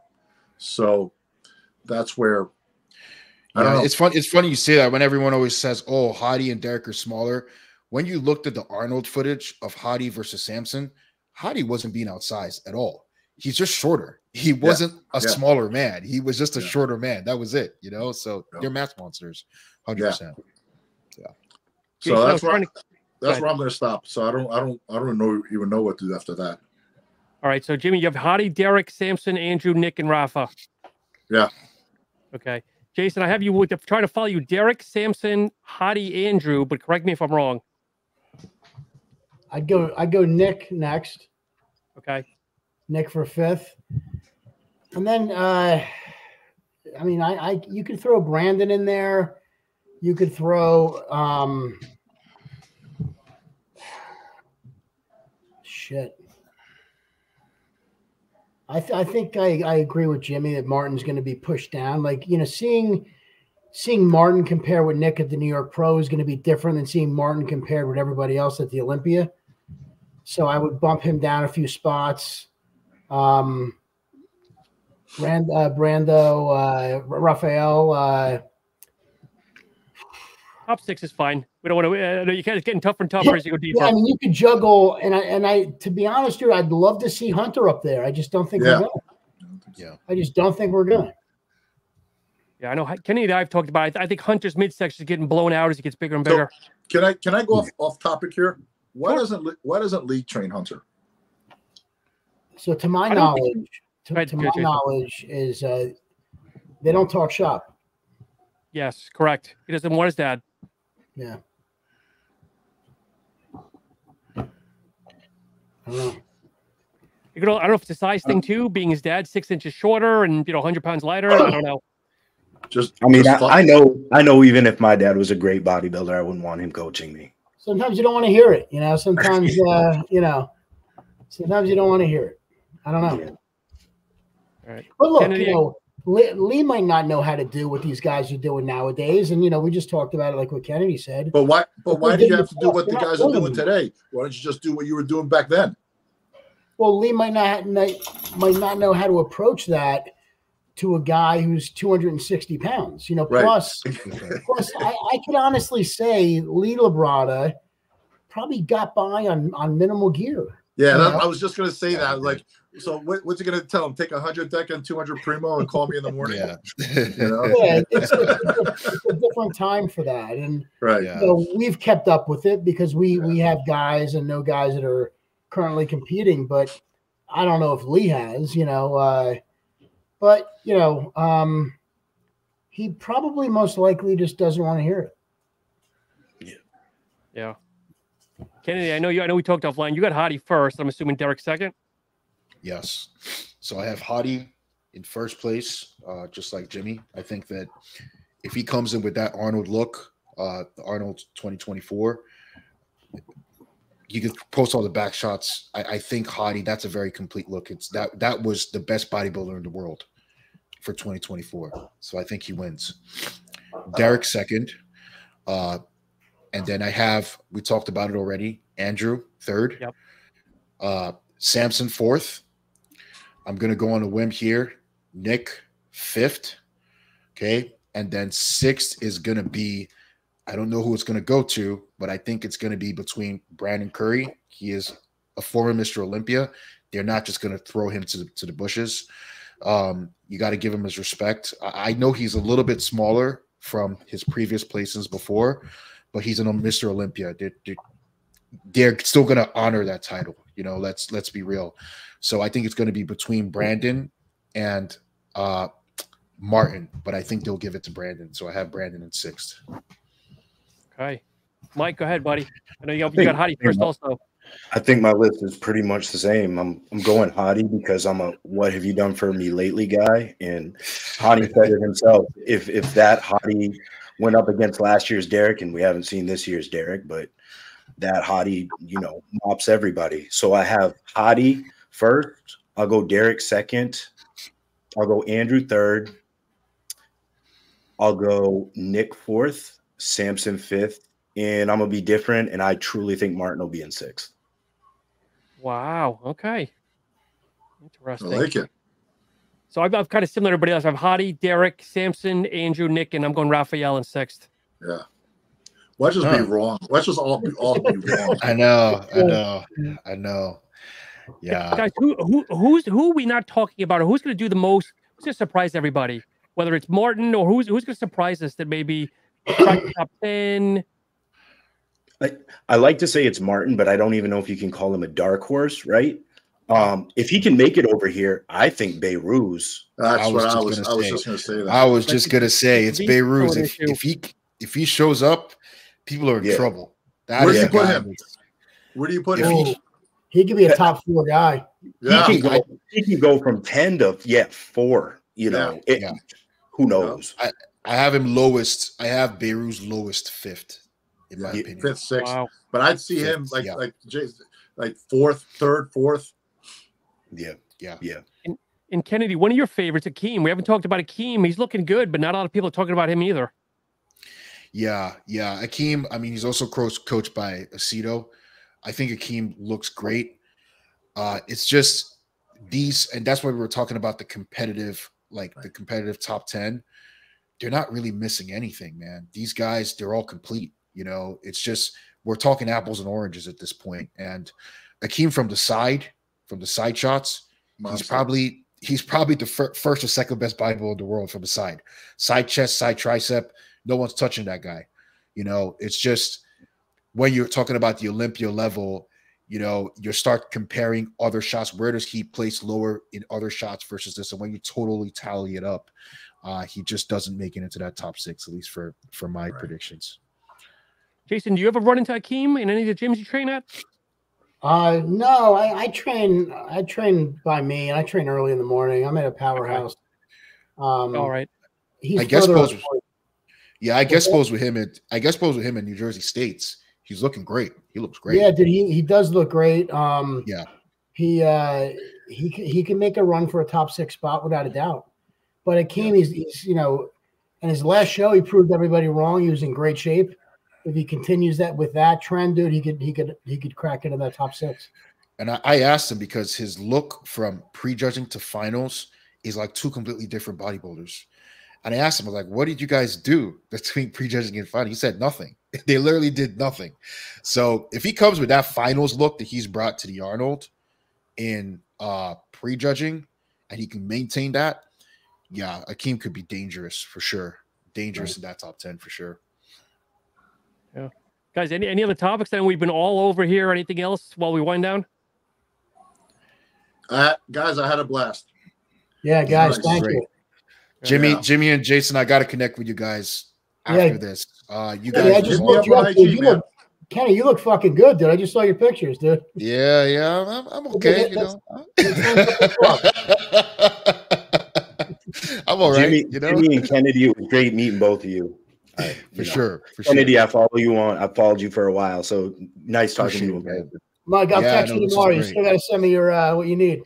So that's where I yeah, don't know. It's, fun, it's funny you say that when everyone always says, oh, Hadi and Derek are smaller. When you looked at the Arnold footage of Hadi versus Samson, Hadi wasn't being outsized at all. He's just shorter. He wasn't yeah. a yeah. smaller man. He was just a yeah. shorter man. That was it, you know? So yeah. they're mass monsters, one hundred percent. Yeah. yeah. So yeah, that's, where, to... that's where I'm going to stop. So I don't I don't, I don't know even know what to do after that. All right, so, Jimmy, you have Hadi, Derek, Samson, Andrew, Nick, and Rafa. Yeah. Okay. Jason, I have you with the, trying to follow you. Derek, Samson, Hadi, Andrew, but correct me if I'm wrong. I'd go, I'd go Nick next. Okay. Nick for fifth, and then uh, I mean, I, I you could throw Brandon in there. You could throw um, shit. I th I think I I agree with Jimmy that Martin's going to be pushed down. Like, you know, seeing seeing Martin compare with Nick at the New York Pro is going to be different than seeing Martin compared with everybody else at the Olympia. So I would bump him down a few spots. Um, Brand, uh, Brando, uh, Rafael, uh, top six is fine. We don't want to, uh, you guys getting tougher and tougher yeah, as you go deeper. Yeah, I mean, you could juggle, and I, and I, to be honest, dude, I'd love to see Hunter up there. I just don't think yeah. we're going. Yeah. I just don't think we're going. Yeah, I know. Kenny and I have talked about it. I think Hunter's midsection is getting blown out as he gets bigger and bigger. So, can I, can I go off, off topic here? Why doesn't, why doesn't Lee train Hunter? So to my knowledge, to, to my knowledge is uh, they don't talk shop. Yes, correct. He doesn't want his dad. Yeah. I don't know. You know, I don't know if it's a size thing too, being his dad six inches shorter and, you know, one hundred pounds lighter. I don't know. Just, I mean, just I, I know, I know. Even if my dad was a great bodybuilder, I wouldn't want him coaching me. Sometimes you don't want to hear it, you know. Sometimes, uh, you know, sometimes you don't want to hear it. I don't know. Yeah. All right. But look, Kennedy. you know, Lee, Lee might not know how to do what these guys are doing nowadays, and, you know, we just talked about it, like what Kennedy said. But why? But why do you have to do what the guys are doing today? Why don't you just do what you were doing back then? Well, Lee might not might not know how to approach that to a guy who's two hundred sixty pounds. You know, right. plus plus, I, I could honestly say Lee Labrada probably got by on on minimal gear. Yeah, that, I was just going to say that. Like, so what, what's it going to tell him? Take one hundred Deca and two hundred Primo and call me in the morning? Yeah, you know? yeah it's, it's, it's, a, it's a different time for that. And right, yeah. you know, we've kept up with it because we, yeah. we have guys and know guys that are currently competing. But I don't know if Lee has, you know. Uh, but, you know, um, he probably most likely just doesn't want to hear it. Yeah. Yeah. Kennedy, I know you. I know we talked offline. You got Hadi first. I'm assuming Derek second. Yes. So I have Hadi in first place, uh, just like Jimmy. I think that if he comes in with that Arnold look, uh, the Arnold twenty twenty-four, you can post all the back shots. I, I think Hadi. That's a very complete look. It's that that was the best bodybuilder in the world. for twenty twenty-four. So I think he wins. Derek second. Uh, and then I have, we talked about it already, Andrew third. Yep. Uh, Samson fourth. I'm going to go on a whim here. Nick fifth. Okay. And then sixth is going to be, I don't know who it's going to go to, but I think it's going to be between Brandon Curry. He is a former Mister Olympia. They're not just going to throw him to the, to the bushes. Um, you got to give him his respect. I, I know he's a little bit smaller from his previous places before, but he's a Mister Olympia. They're, they're, they're still going to honor that title. You know, let's let's be real. So I think it's going to be between Brandon and uh, Martin, but I think they'll give it to Brandon. So I have Brandon in sixth. Okay. Mike, go ahead, buddy. I know you got, you got Hadi first also. I think my list is pretty much the same. I'm I'm going Hadi because I'm a what have you done for me lately guy, and Hadi said it himself. If if that Hadi went up against last year's Derek, and we haven't seen this year's Derek, but that Hadi, you know, mops everybody. So I have Hadi first. I'll go Derek second. I'll go Andrew third. I'll go Nick fourth. Samson fifth. And I'm gonna be different, and I truly think Martin will be in sixth. Wow. Okay. Interesting. I like it. So I've, I've kind of similar to everybody else. I've Hadi, Derek, Samson, Andrew, Nick, and I'm going Rafael in sixth. Yeah. Let's just huh. be wrong. Let's just all be, all be wrong. I know. I know. I know. Yeah. Guys, who who who's who are we not talking about? Or who's going to do the most? Who's going to surprise everybody? Whether it's Martin or who's who's going to surprise us that maybe top ten. I, I like to say it's Martin, but I don't even know if you can call him a dark horse, right? Um, if he can make it over here, I think Beirut's. That's I was what I was. I was just going to say that. I was just going to say it's Beirut's. If, if he if he shows up, people are in yeah. trouble. That Where do you put him? Where do you put him? He, he could be a top four guy. Yeah, he can go, he can go from ten to yeah four. You know, yeah. It, yeah. who knows? I, I have him lowest. I have Beirut's lowest fifth. In my yeah, opinion. Fifth, sixth. Wow. But I'd see him like yeah. like like fourth, third, fourth. Yeah, yeah, yeah. And, and Kennedy, one of your favorites, Akeem. We haven't talked about Akeem. He's looking good, but not a lot of people are talking about him either. Yeah, yeah. Akeem, I mean, he's also coached by Aceto. I think Akeem looks great. Uh, it's just these, and that's why we were talking about the competitive, like the competitive top ten. They're not really missing anything, man. These guys, they're all complete. You know, it's just we're talking apples and oranges at this point. And Akeem from the side, from the side shots, Monster. he's probably he's probably the fir first or second best bodybuilder in the world from the side, side chest, side tricep. No one's touching that guy. You know, it's just when you're talking about the Olympia level, you know, you start comparing other shots. Where does he place lower in other shots versus this? And when you totally tally it up, uh, he just doesn't make it into that top six, at least for for my right. predictions. Jason, do you ever run into Akeem in any of the gyms you train at? Uh, no, I, I train. I train by me, and I train early in the morning. I'm at a powerhouse. Um, All right. He's I guess pose. With, yeah, I guess pose with him at. I guess pose with him in New Jersey States. He's looking great. He looks great. Yeah, dude. He he does look great. Um, yeah. He uh he he can make a run for a top six spot without a doubt. But Akeem, he's, he's you know, in his last show, he proved everybody wrong. He was in great shape. If he continues that with that trend, dude, he could he could he could crack into that top six. And I, I asked him because his look from prejudging to finals is like two completely different bodybuilders. And I asked him, I was like, what did you guys do between prejudging and finals? He said nothing. They literally did nothing. So if he comes with that finals look that he's brought to the Arnold in uh prejudging, and he can maintain that, yeah, Akeem could be dangerous for sure. Dangerous right. in that top ten for sure. Yeah, guys. Any any other topics that we've been all over here? Anything else while we wind down? Uh, guys, I had a blast. Yeah, guys, nice. Thank you, Jimmy. Yeah. Jimmy and Jason, I got to connect with you guys after yeah. this. Uh, you yeah, guys, I just looked you up, dude. You look, Kenny, you look fucking good, dude. I just saw your pictures, dude. Yeah, yeah, I'm, I'm okay. You know, I'm all right. Jimmy, you know? Jimmy and Kennedy, it was great meeting both of you. I, for know. sure, for Kennedy, sure. I follow you on. I followed you for a while, so nice talking Appreciate to you, man. Mike, I'll yeah, text you tomorrow. You still got to send me your uh, what you need.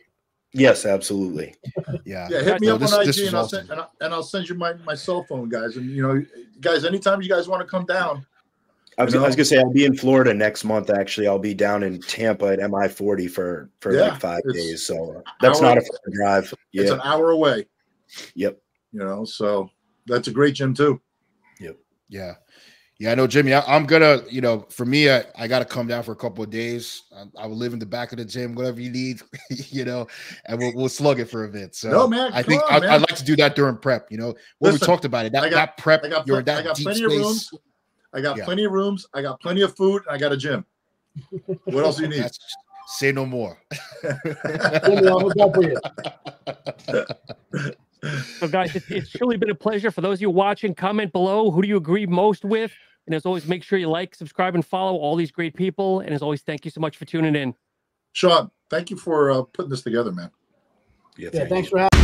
Yes, absolutely. Yeah. Yeah. Hit me no, up this, on I G and I'll, awesome. send, and, I, and I'll send you my, my cell phone, guys. And, you know, guys, anytime you guys want to come down. I was, I was going to say, I'll be in Florida next month. Actually, I'll be down in Tampa at M I forty for, for yeah, like five days. So that's not a fun drive. Yeah. It's an hour away. Yep. You know, so that's a great gym too. Yep. Yeah. Yeah, I know, Jimmy, I, I'm going to, you know, for me, I, I got to come down for a couple of days. I, I will live in the back of the gym, whatever you need, you know, and we'll, we'll slug it for a bit. So no, man, I think on, I, man. I'd like to do that during prep, you know, when Listen, we talked about it, that, I got, that prep, I got, you're in that I got deep plenty space. Of rooms. I got yeah. plenty of rooms. I got plenty of food. I got a gym. What else do you need? That's, say no more. So, guys, it's, it's truly been a pleasure. For those of you watching, comment below. Who do you agree most with? And as always, make sure you like, subscribe, and follow all these great people. And as always, thank you so much for tuning in. Sean, thank you for uh, putting this together, man. Yeah, yeah thank thanks you. for having